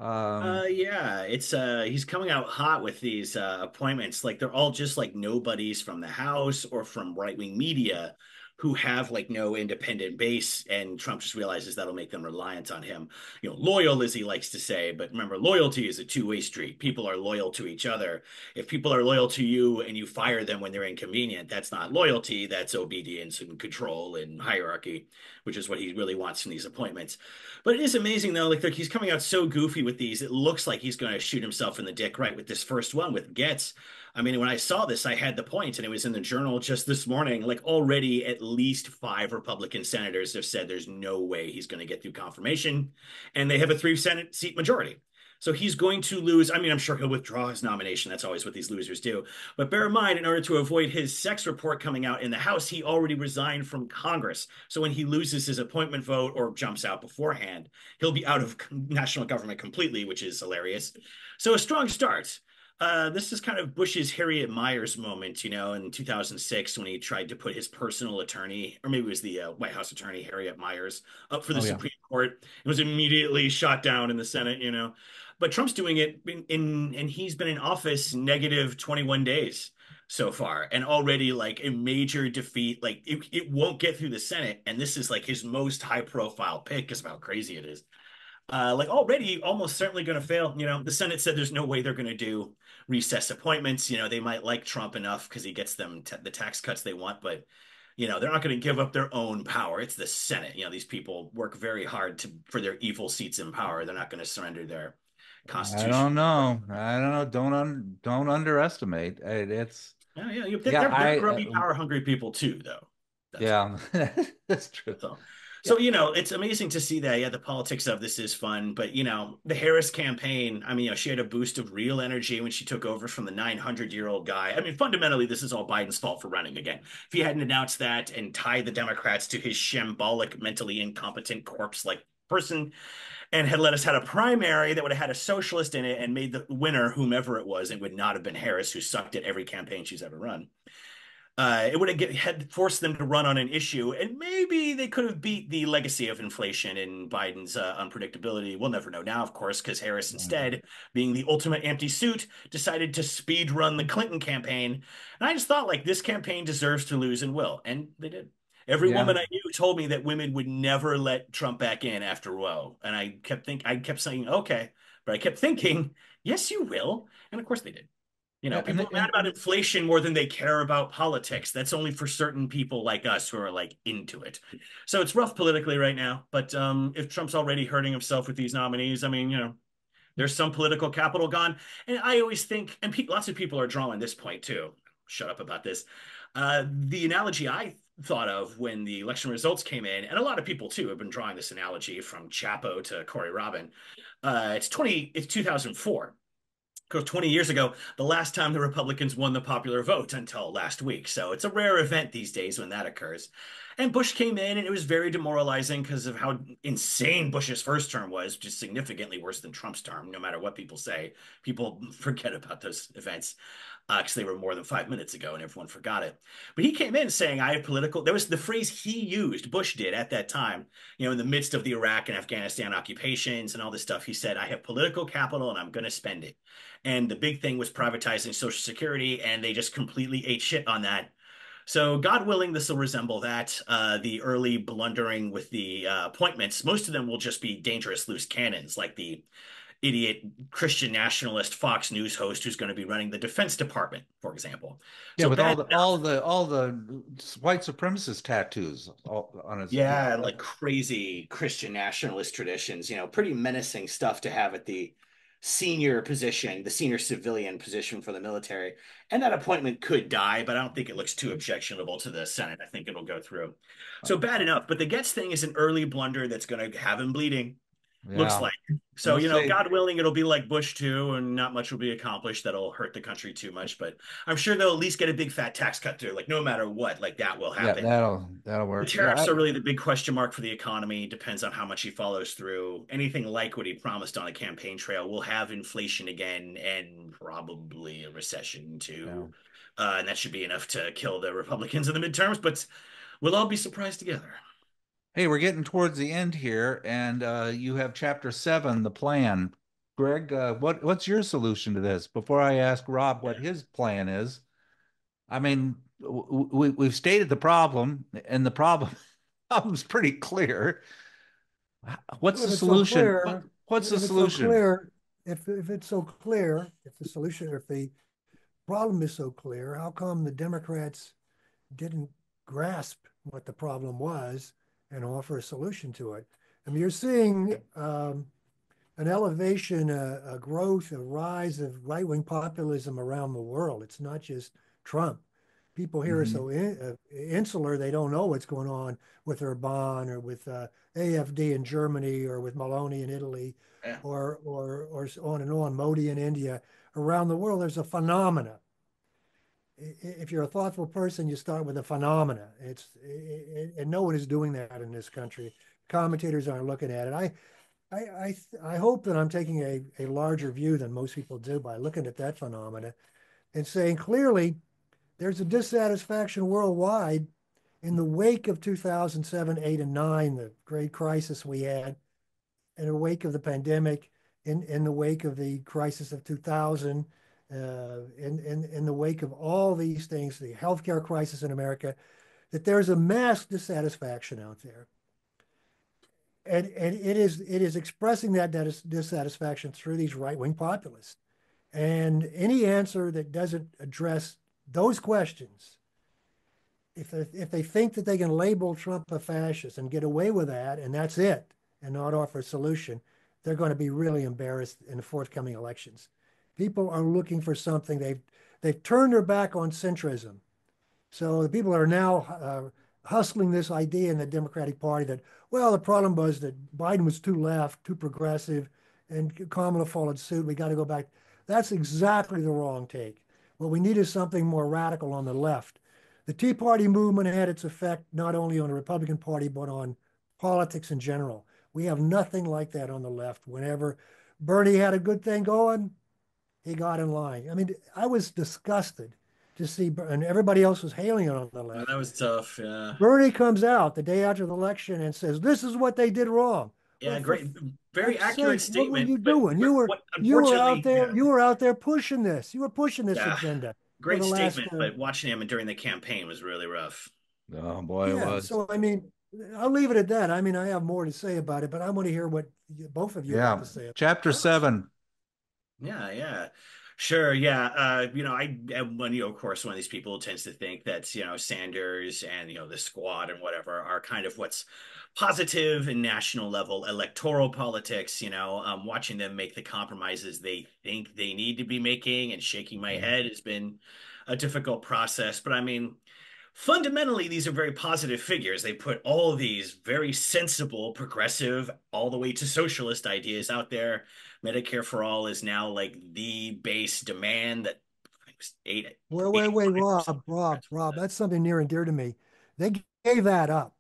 Yeah, it's he's coming out hot with these appointments. Like, they're all just like nobodies from the House or from right-wing media who have like no independent base, and Trump just realizes that'll make them reliant on him. Loyal, as he likes to say, but remember, loyalty is a two-way street. People are loyal to each other. If people are loyal to you and you fire them when they're inconvenient, that's not loyalty, that's obedience and control and hierarchy, which is what he really wants in these appointments. But it is amazing though, like he's coming out so goofy with these, it looks like he's gonna shoot himself in the dick, right, with this first one with Getz. I mean, when I saw this, I had the point, and it was in the Journal just this morning, like already at least 5 Republican senators have said there's no way he's going to get through confirmation, and they have a 3 Senate seat majority. So he's going to lose. I mean, I'm sure he'll withdraw his nomination. That's always what these losers do. But bear in mind, in order to avoid his sex report coming out in the House, he already resigned from Congress. So when he loses his appointment vote or jumps out beforehand, he'll be out of national government completely, which is hilarious. So a strong start. This is kind of Bush's Harriet Myers moment, in 2006 when he tried to put his personal attorney, or maybe it was the White House attorney, Harriet Myers, up for the Supreme Court, and was immediately shot down in the Senate, But Trump's doing it and he's been in office negative 21 days so far, and already like a major defeat. Like it won't get through the Senate, and this is like his most high profile pick is how crazy it is. Like already almost certainly going to fail. The Senate said there's no way they're going to do recess appointments. They might like Trump enough because he gets them the tax cuts they want, but, they're not going to give up their own power. It's the Senate. These people work very hard for their evil seats in power. They're not going to surrender their constitution. I don't know. Don't underestimate. It's. Yeah. They're grubby, power-hungry people too, though. That's true. So, it's amazing to see that. Yeah, the politics of this is fun. But, the Harris campaign, I mean, she had a boost of real energy when she took over from the 900-year-old guy. I mean, fundamentally, this is all Biden's fault for running again. If he hadn't announced that and tied the Democrats to his shambolic, mentally incompetent corpse-like person and had let us had a primary that would have had a socialist in it and made the winner whomever it was, it would not have been Harris, who sucked at every campaign she's ever run. It would have had forced them to run on an issue, and maybe they could have beat the legacy of inflation and Biden's unpredictability. We'll never know now, of course, because Harris, instead, being the ultimate empty suit, decided to speed run the Clinton campaign. And I just thought, like, this campaign deserves to lose and will. And they did. Every woman I knew told me that women would never let Trump back in after Roe. And I kept saying, okay. But I kept thinking, yes, you will. And of course they did. People are mad about inflation more than they care about politics. That's only for certain people like us who are like into it. So it's rough politically right now. But if Trump's already hurting himself with these nominees, I mean, there's some political capital gone. And I always think, and lots of people are drawing this point too. Shut up about this. The analogy I thought of when the election results came in, and a lot of people too have been drawing this analogy from Chapo to Corey Robin. It's 2004. Because 20 years ago, the last time the Republicans won the popular vote until last week. So it's a rare event these days when that occurs. And Bush came in, and it was very demoralizing because of how insane Bush's first term was, which is significantly worse than Trump's term, no matter what people say. People forget about those events because they were more than 5 minutes ago, and everyone forgot it. But he came in saying, I have political... There was the phrase he used, Bush did at that time, you know, in the midst of the Iraq and Afghanistan occupations and all this stuff. He said, I have political capital, and I'm going to spend it. And the big thing was privatizing Social Security, and they just completely ate shit on that. So God willing, this will resemble that. The early blundering with the appointments, most of them will just be dangerous loose cannons, like the idiot Christian nationalist Fox News host who's going to be running the Defense Department, for example. Yeah, so with all the white supremacist tattoos on his. Yeah, like crazy Christian nationalist traditions. You know, pretty menacing stuff to have at the senior position, the senior civilian position for the military. And that appointment could die, but I don't think it looks too objectionable to the Senate. I think it'll go through. So bad enough. But the Getz thing is an early blunder that's going to have him bleeding, looks like. So, you know, God willing, it'll be like Bush too, and not much will be accomplished. That'll hurt the country too much. But I'm sure they'll at least get a big fat tax cut through, like no matter what, like that will happen. Yeah, that'll work. The tariffs are really the big question mark for the economy. Depends on how much he follows through. Anything like what he promised on a campaign trail will have inflation again and probably a recession too. Yeah. And that should be enough to kill the Republicans in the midterms, but we'll all be surprised together. Hey, we're getting towards the end here, and you have Chapter 7, the plan. Greg, what's your solution to this? Before I ask Rob what his plan is, I mean, we've stated the problem, and the problem is pretty clear. What's the solution? What's the solution? If it's so clear, if the solution, if the problem is so clear, how come the Democrats didn't grasp what the problem was and offer a solution to it? I mean, you're seeing an elevation, a growth, a rise of right-wing populism around the world. It's not just Trump. People here are so insular, they don't know what's going on with Orbán or with AfD in Germany or with Maloney in Italy or on and on, Modi in India. Around the world, there's a phenomena. If you're a thoughtful person, you start with a phenomena. And no one is doing that in this country. Commentators aren't looking at it. I hope that I'm taking a larger view than most people do by looking at that phenomena and saying clearly there's a dissatisfaction worldwide in the wake of 2007, 8, and 9, the great crisis we had, in the wake of the pandemic, in the wake of the crisis of 2000, in the wake of all these things, the healthcare crisis in America, that there's a mass dissatisfaction out there, and it is expressing that dissatisfaction through these right-wing populists, and any answer that doesn't address those questions, if they think that they can label Trump a fascist and get away with that, and that's it, and not offer a solution, they're going to be really embarrassed in the forthcoming elections. People are looking for something. They've turned their back on centrism. So the people are now hustling this idea in the Democratic Party that, well, the problem was that Biden was too left, too progressive, and Kamala followed suit. We got to go back. That's exactly the wrong take. What we need is something more radical on the left. The Tea Party movement had its effect not only on the Republican Party, but on politics in general. We have nothing like that on the left. Whenever Bernie had a good thing going, he got in line. I mean, I was disgusted to see, and everybody else was hailing it on the left. That was tough, yeah. Bernie comes out the day after the election and says, this is what they did wrong. Yeah, well, great, very accurate statement. What were you doing? You were out there, yeah. You were out there pushing this. You were pushing this agenda. Great statement, but watching him during the campaign was really rough. Oh, boy, it was. So, I mean, I'll leave it at that. I mean, I have more to say about it, but I want to hear what both of you have to say about Chapter 7. You know, of course, one of these people tends to think that, you know, Sanders and, you know, the squad and whatever are kind of what's positive and national level electoral politics, you know, watching them make the compromises they think they need to be making and shaking my head has been a difficult process. But I mean, fundamentally, these are very positive figures. They put all these very sensible, progressive, all the way to socialist ideas out there. Medicare for all is now like the base demand that was Rob, that's something near and dear to me. They gave that up.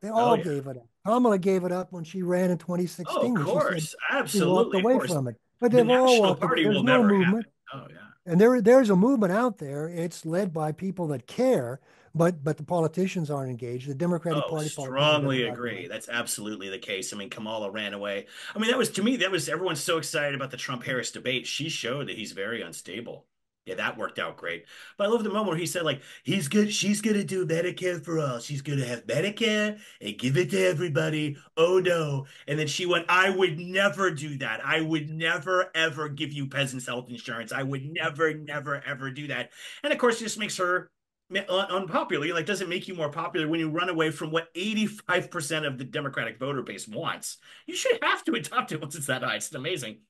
They all gave it up. Kamala gave it up when she ran in 2016. Oh, of course, absolutely. She walked away from it. But they've all walked away. There's no movement. Oh, yeah. And there's a movement out there. It's led by people that care, but the politicians aren't engaged. The Democratic Party. Oh, strongly agree. That's absolutely the case. I mean, Kamala ran away. I mean, that was, to me, that was, everyone's so excited about the Trump-Harris debate. She showed that he's very unstable. Yeah, that worked out great. But I love the moment where he said, like, he's good. She's going to do Medicare for all. She's going to have Medicare and give it to everybody. Oh, no. And then she went, I would never do that. I would never, ever give you peasants health insurance. I would never, never, ever do that. And, of course, it just makes her unpopular. Like, doesn't make you more popular when you run away from what 85% of the Democratic voter base wants. You should have to adopt it once it's that high. It's amazing.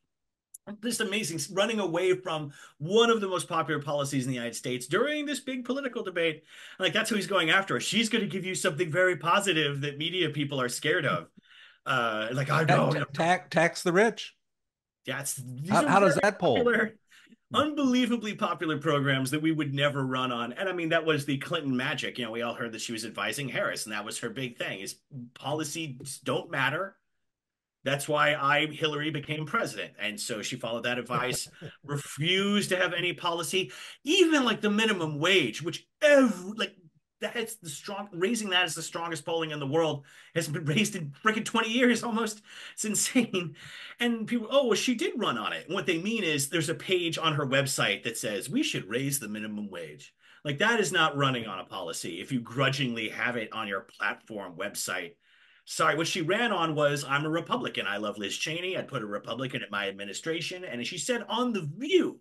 This amazing running away from one of the most popular policies in the United States during this big political debate. Like, that's who he's going after. She's going to give you something very positive that media people are scared of. Like, I don't know. Tax the rich. That's, how does that poll? Unbelievably popular programs that we would never run on. And I mean, that was the Clinton magic. You know, we all heard that she was advising Harris, and that was her big thing, is policies don't matter. That's why Hillary became president. And so she followed that advice, refused to have any policy, even like the minimum wage, which that's the raising that is the strongest polling in the world. Has been raised in freaking 20 years almost. It's insane. And people, oh, well, she did run on it. And what they mean is there's a page on her website that says, we should raise the minimum wage. Like, that is not running on a policy if you grudgingly have it on your platform website. Sorry, what she ran on was, I'm a Republican. I love Liz Cheney. I'd put a Republican at my administration. And she said on The View,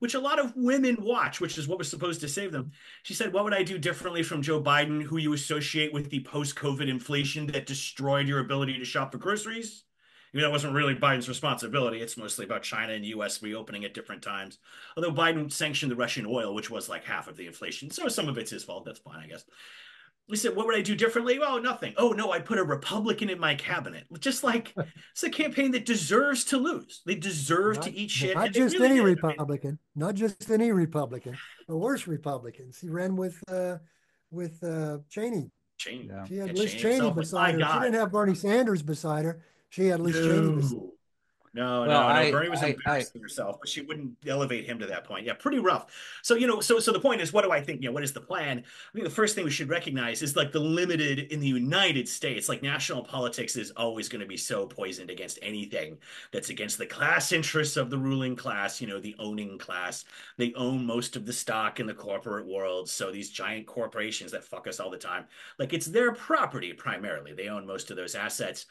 which a lot of women watch, which is what was supposed to save them. She said, what would I do differently from Joe Biden, who you associate with the post-COVID inflation that destroyed your ability to shop for groceries? You know, that wasn't really Biden's responsibility. It's mostly about China and U.S. reopening at different times. Although Biden sanctioned the Russian oil, which was like half of the inflation. So some of it's his fault. That's fine, I guess. We said, what would I do differently? Well, nothing. Oh, no, I put a Republican in my cabinet. Just like, it's a campaign that deserves to lose. They deserve to eat shit. Not just any Republican. Not just any Republican. The worst Republicans. He ran with Cheney. Cheney. Yeah. She had Liz Cheney beside her. She didn't have Bernie Sanders beside her. She had Liz Cheney beside her. No, well, Bernie was embarrassed of herself, but she wouldn't elevate him to that point. Yeah, pretty rough. So, you know, so the point is, what do I think? You know, what is the plan? I think the first thing we should recognize is, like, the limited in the United States, like, national politics is always going to be so poisoned against anything that's against the class interests of the ruling class, you know, the owning class. They own most of the stock in the corporate world. So these giant corporations that fuck us all the time, like, it's their property primarily. They own most of those assets.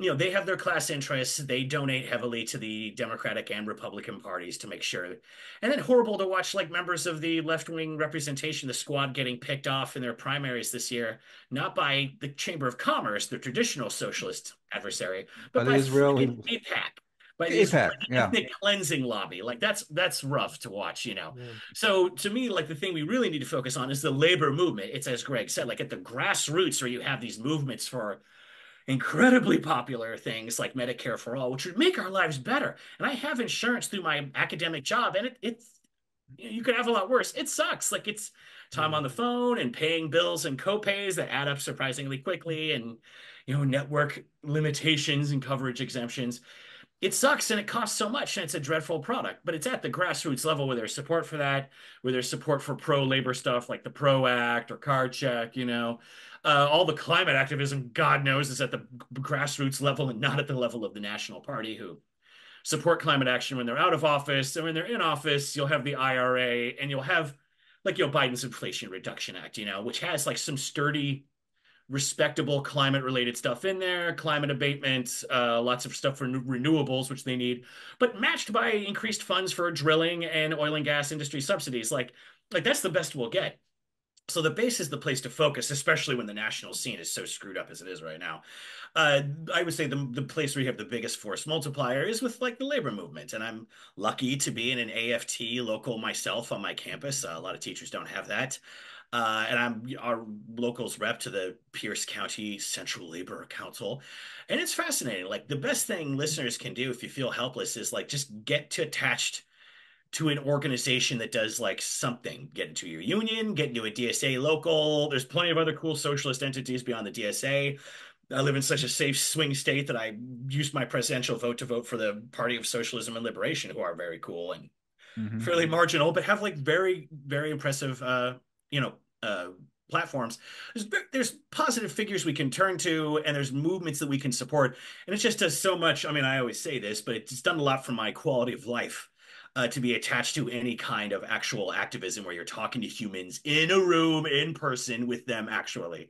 You know, they have their class interests. They donate heavily to the Democratic and Republican parties to make sure. And then horrible to watch, like, members of the left-wing representation, the squad, getting picked off in their primaries this year, not by the Chamber of Commerce, the traditional socialist adversary, but by Israel and AIPAC, by the ethnic cleansing lobby. Like, that's rough to watch, you know. Yeah. So to me, like, the thing we really need to focus on is the labor movement. It's, as Greg said, like, at the grassroots where you have these movements for incredibly popular things like Medicare for all, which would make our lives better. And I have insurance through my academic job, and it's you could have a lot worse. It sucks. Like, it's time on the phone and paying bills and copays that add up surprisingly quickly, and, you know, network limitations and coverage exemptions. It sucks, and it costs so much, and it's a dreadful product. But it's at the grassroots level where there's support for that, where there's support for pro-labor stuff like the PRO Act or card check, you know. All the climate activism, God knows, is at the grassroots level and not at the level of the national party, who support climate action when they're out of office. And when they're in office, you'll have the IRA, and you'll have, like, you know, Biden's Inflation Reduction Act, you know, which has, like, some sturdy, respectable climate-related stuff in there, climate abatement, lots of stuff for renewables, which they need, but matched by increased funds for drilling and oil and gas industry subsidies. Like that's the best we'll get. So the base is the place to focus, especially when the national scene is so screwed up as it is right now. I would say the place where you have the biggest force multiplier is with, like, the labor movement. And I'm lucky to be in an AFT local myself on my campus. A lot of teachers don't have that. And I'm our locals rep to the Pierce County Central Labor Council. And it's fascinating. Like, the best thing listeners can do if you feel helpless is, like, just get attached to an organization that does like something. Get into your union, get into a DSA local. There's plenty of other cool socialist entities beyond the DSA. I live in such a safe swing state that I used my presidential vote to vote for the Party of Socialism and Liberation, who are very cool and fairly marginal, but have like very, very impressive, platforms. There's positive figures we can turn to, and there's movements that we can support. And it just does so much. I mean, I always say this, but it's done a lot for my quality of life. To be attached to any kind of actual activism where you're talking to humans in a room, in person, with them actually.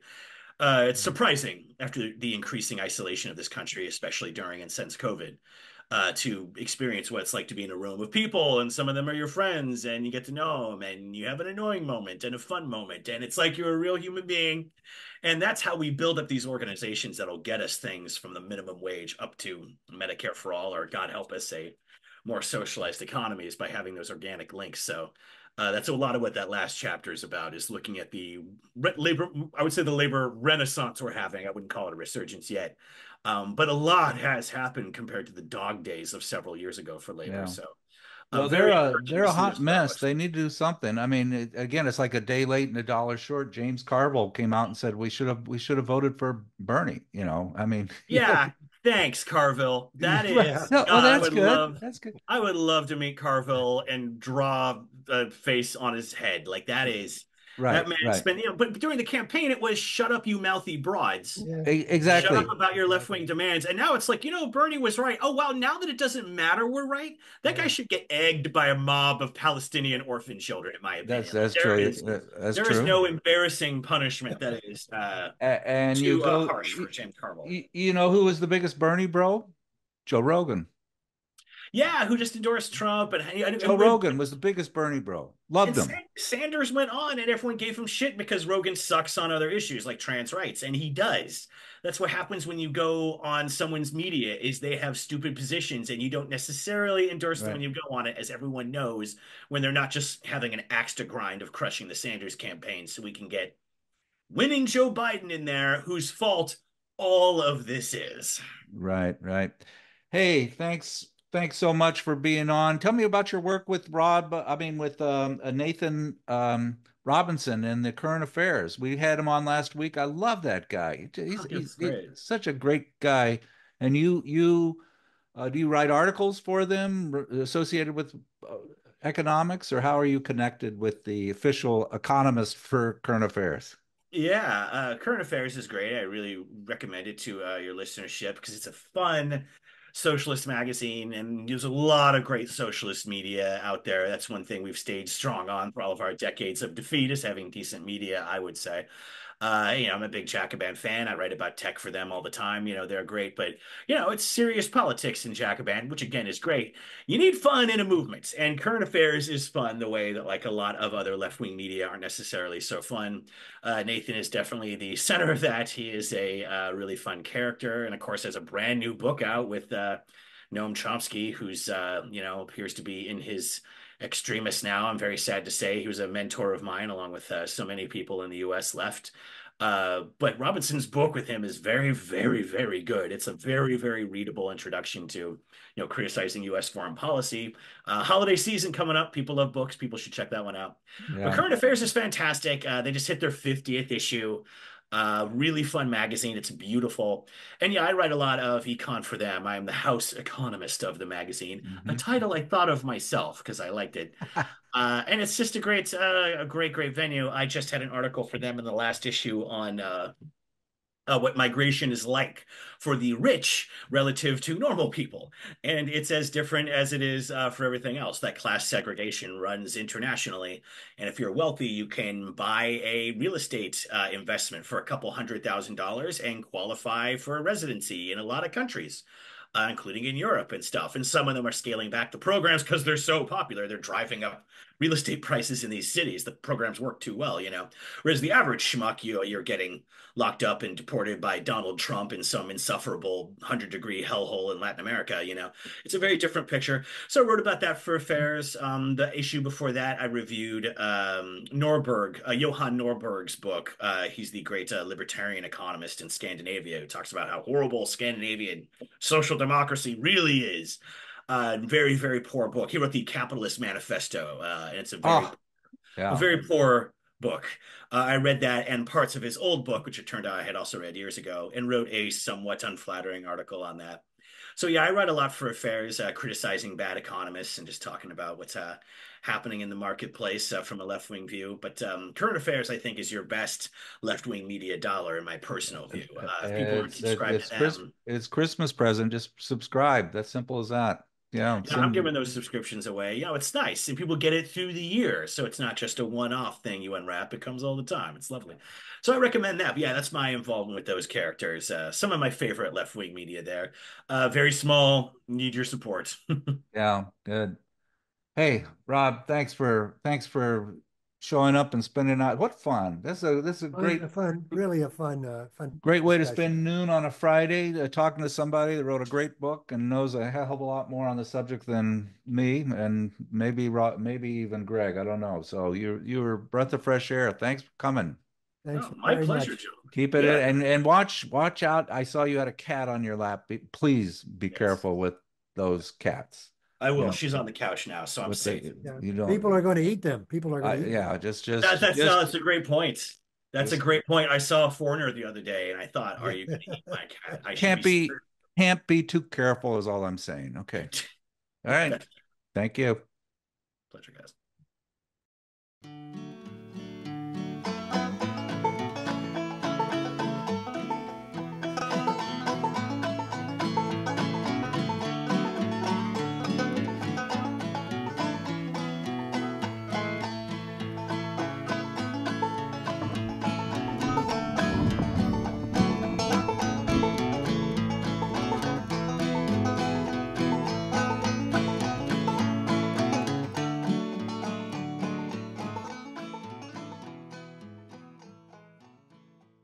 It's surprising after the increasing isolation of this country, especially during and since COVID, to experience what it's like to be in a room of people, and some of them are your friends, and you get to know them, and you have an annoying moment and a fun moment, and it's like you're a real human being. And that's how we build up these organizations that'll get us things from the minimum wage up to Medicare for all, or God help us, say, more socialized economies, by having those organic links. So that's a lot of what that last chapter is about, is looking at the labor, I would say the labor renaissance we're having. I wouldn't call it a resurgence yet, but a lot has happened compared to the dog days of several years ago for labor. Yeah. So well, they're a hot mess. They need to do something. I mean, again, it's like a day late and a dollar short. James Carville came out and said, we should have voted for Bernie, you know, I mean. Yeah. Thanks, Carville. That is, right. No, well, that's good. That's good. I would love to meet Carville and draw a face on his head. Like, that is right. That man spent, you know, but during the campaign, it was "Shut up, you mouthy broads." Yeah. Exactly. Shut up about your left wing demands. And now it's like, you know, Bernie was right. Oh wow, now that it doesn't matter, we're right. That guy should get egged by a mob of Palestinian orphan children, in my opinion. That's true. There is no embarrassing punishment that is too harsh for James Carville. You know who was the biggest Bernie bro? Joe Rogan. Yeah, who just endorsed Trump. And Joe Rogan was the biggest Bernie bro. Loved him. Sanders went on and everyone gave him shit because Rogan sucks on other issues like trans rights. And he does. That's what happens when you go on someone's media, is they have stupid positions and you don't necessarily endorse them when you go on it, as everyone knows, when they're not just having an axe to grind of crushing the Sanders campaign so we can get winning Joe Biden in there, whose fault all of this is. Right, right. Hey, Thanks so much for being on. Tell me about your work with Nathan Robinson in the current affairs. We had him on last week. I love that guy. He's such a great guy. And you do you write articles for them associated with economics, or how are you connected with the official economist for current affairs? Yeah, current affairs is great. I really recommend it to your listenership, because it's a fun socialist magazine, and there's a lot of great socialist media out there. That's one thing we've stayed strong on for all of our decades of defeat, is having decent media, I would say. I'm a big Jacobin fan. I write about tech for them all the time. You know, they're great, but you know, it's serious politics in Jacobin, which again is great. You need fun in a movement, and current affairs is fun the way that like a lot of other left-wing media aren't necessarily so fun. Nathan is definitely the center of that. He is a really fun character, and of course has a brand new book out with Noam Chomsky, who's appears to be in his extremists now. I'm very sad to say he was a mentor of mine, along with so many people in the U.S. left. But Robinson's book with him is very, very, very good. It's a very, very readable introduction to, criticizing U.S. foreign policy. Holiday season coming up. People love books. People should check that one out. Yeah. But Current Affairs is fantastic. They just hit their 50th issue. Really fun magazine. It's beautiful. And yeah, I write a lot of econ for them. I'm the house economist of the magazine, a title I thought of myself because I liked it. And it's just a great venue. I just had an article for them in the last issue on what migration is like for the rich relative to normal people. And it's as different as it is for everything else. That class segregation runs internationally. And if you're wealthy, you can buy a real estate investment for $200,000 and qualify for a residency in a lot of countries, including in Europe and stuff. And some of them are scaling back the programs because they're so popular. They're driving up real estate prices in these cities. The programs work too well, whereas the average schmuck, you're getting locked up and deported by Donald Trump in some insufferable 100-degree hellhole in Latin America. It's a very different picture. So I wrote about that for Affairs. The issue before that, I reviewed Johan Norberg's book. He's the great libertarian economist in Scandinavia, who talks about how horrible Scandinavian social democracy really is. Very, very poor book. He wrote The Capitalist Manifesto, and it's a very poor book. I read that and parts of his old book, which it turned out I had also read years ago, and wrote a somewhat unflattering article on that. So yeah, I write a lot for Affairs, criticizing bad economists and just talking about what's happening in the marketplace from a left-wing view. But Current Affairs, I think, is your best left-wing media dollar, in my personal view. If people aren't subscribed to them, it's Christmas present. Just subscribe. That's simple as that. Yeah, I'm giving those subscriptions away. You know, it's nice, and people get it through the year, so it's not just a one-off thing you unwrap. It comes all the time. It's lovely. So I recommend that. But yeah, that's my involvement with those characters. Some of my favorite left-wing media there. Very small. Need your support. Yeah, good. Hey, Rob, thanks for showing up and spending out. What fun! This is a great, fun, great way discussion to spend noon on a Friday, talking to somebody that wrote a great book and knows a hell of a lot more on the subject than me, and maybe Rob, maybe even Greg. I don't know. So you were a breath of fresh air. Thanks for coming. Thanks. Oh, my pleasure, Joe. Keep it in, and watch out. I saw you had a cat on your lap. Please be careful with those cats. I will. Yeah. She's on the couch now, so I'm safe. People are going to eat them. Yeah, that's a great point. That's a great point. I saw a foreigner the other day, and I thought, "Are you going to eat my cat?" Can't be too careful, is all I'm saying. Okay. All right. Thank you. Pleasure, guys.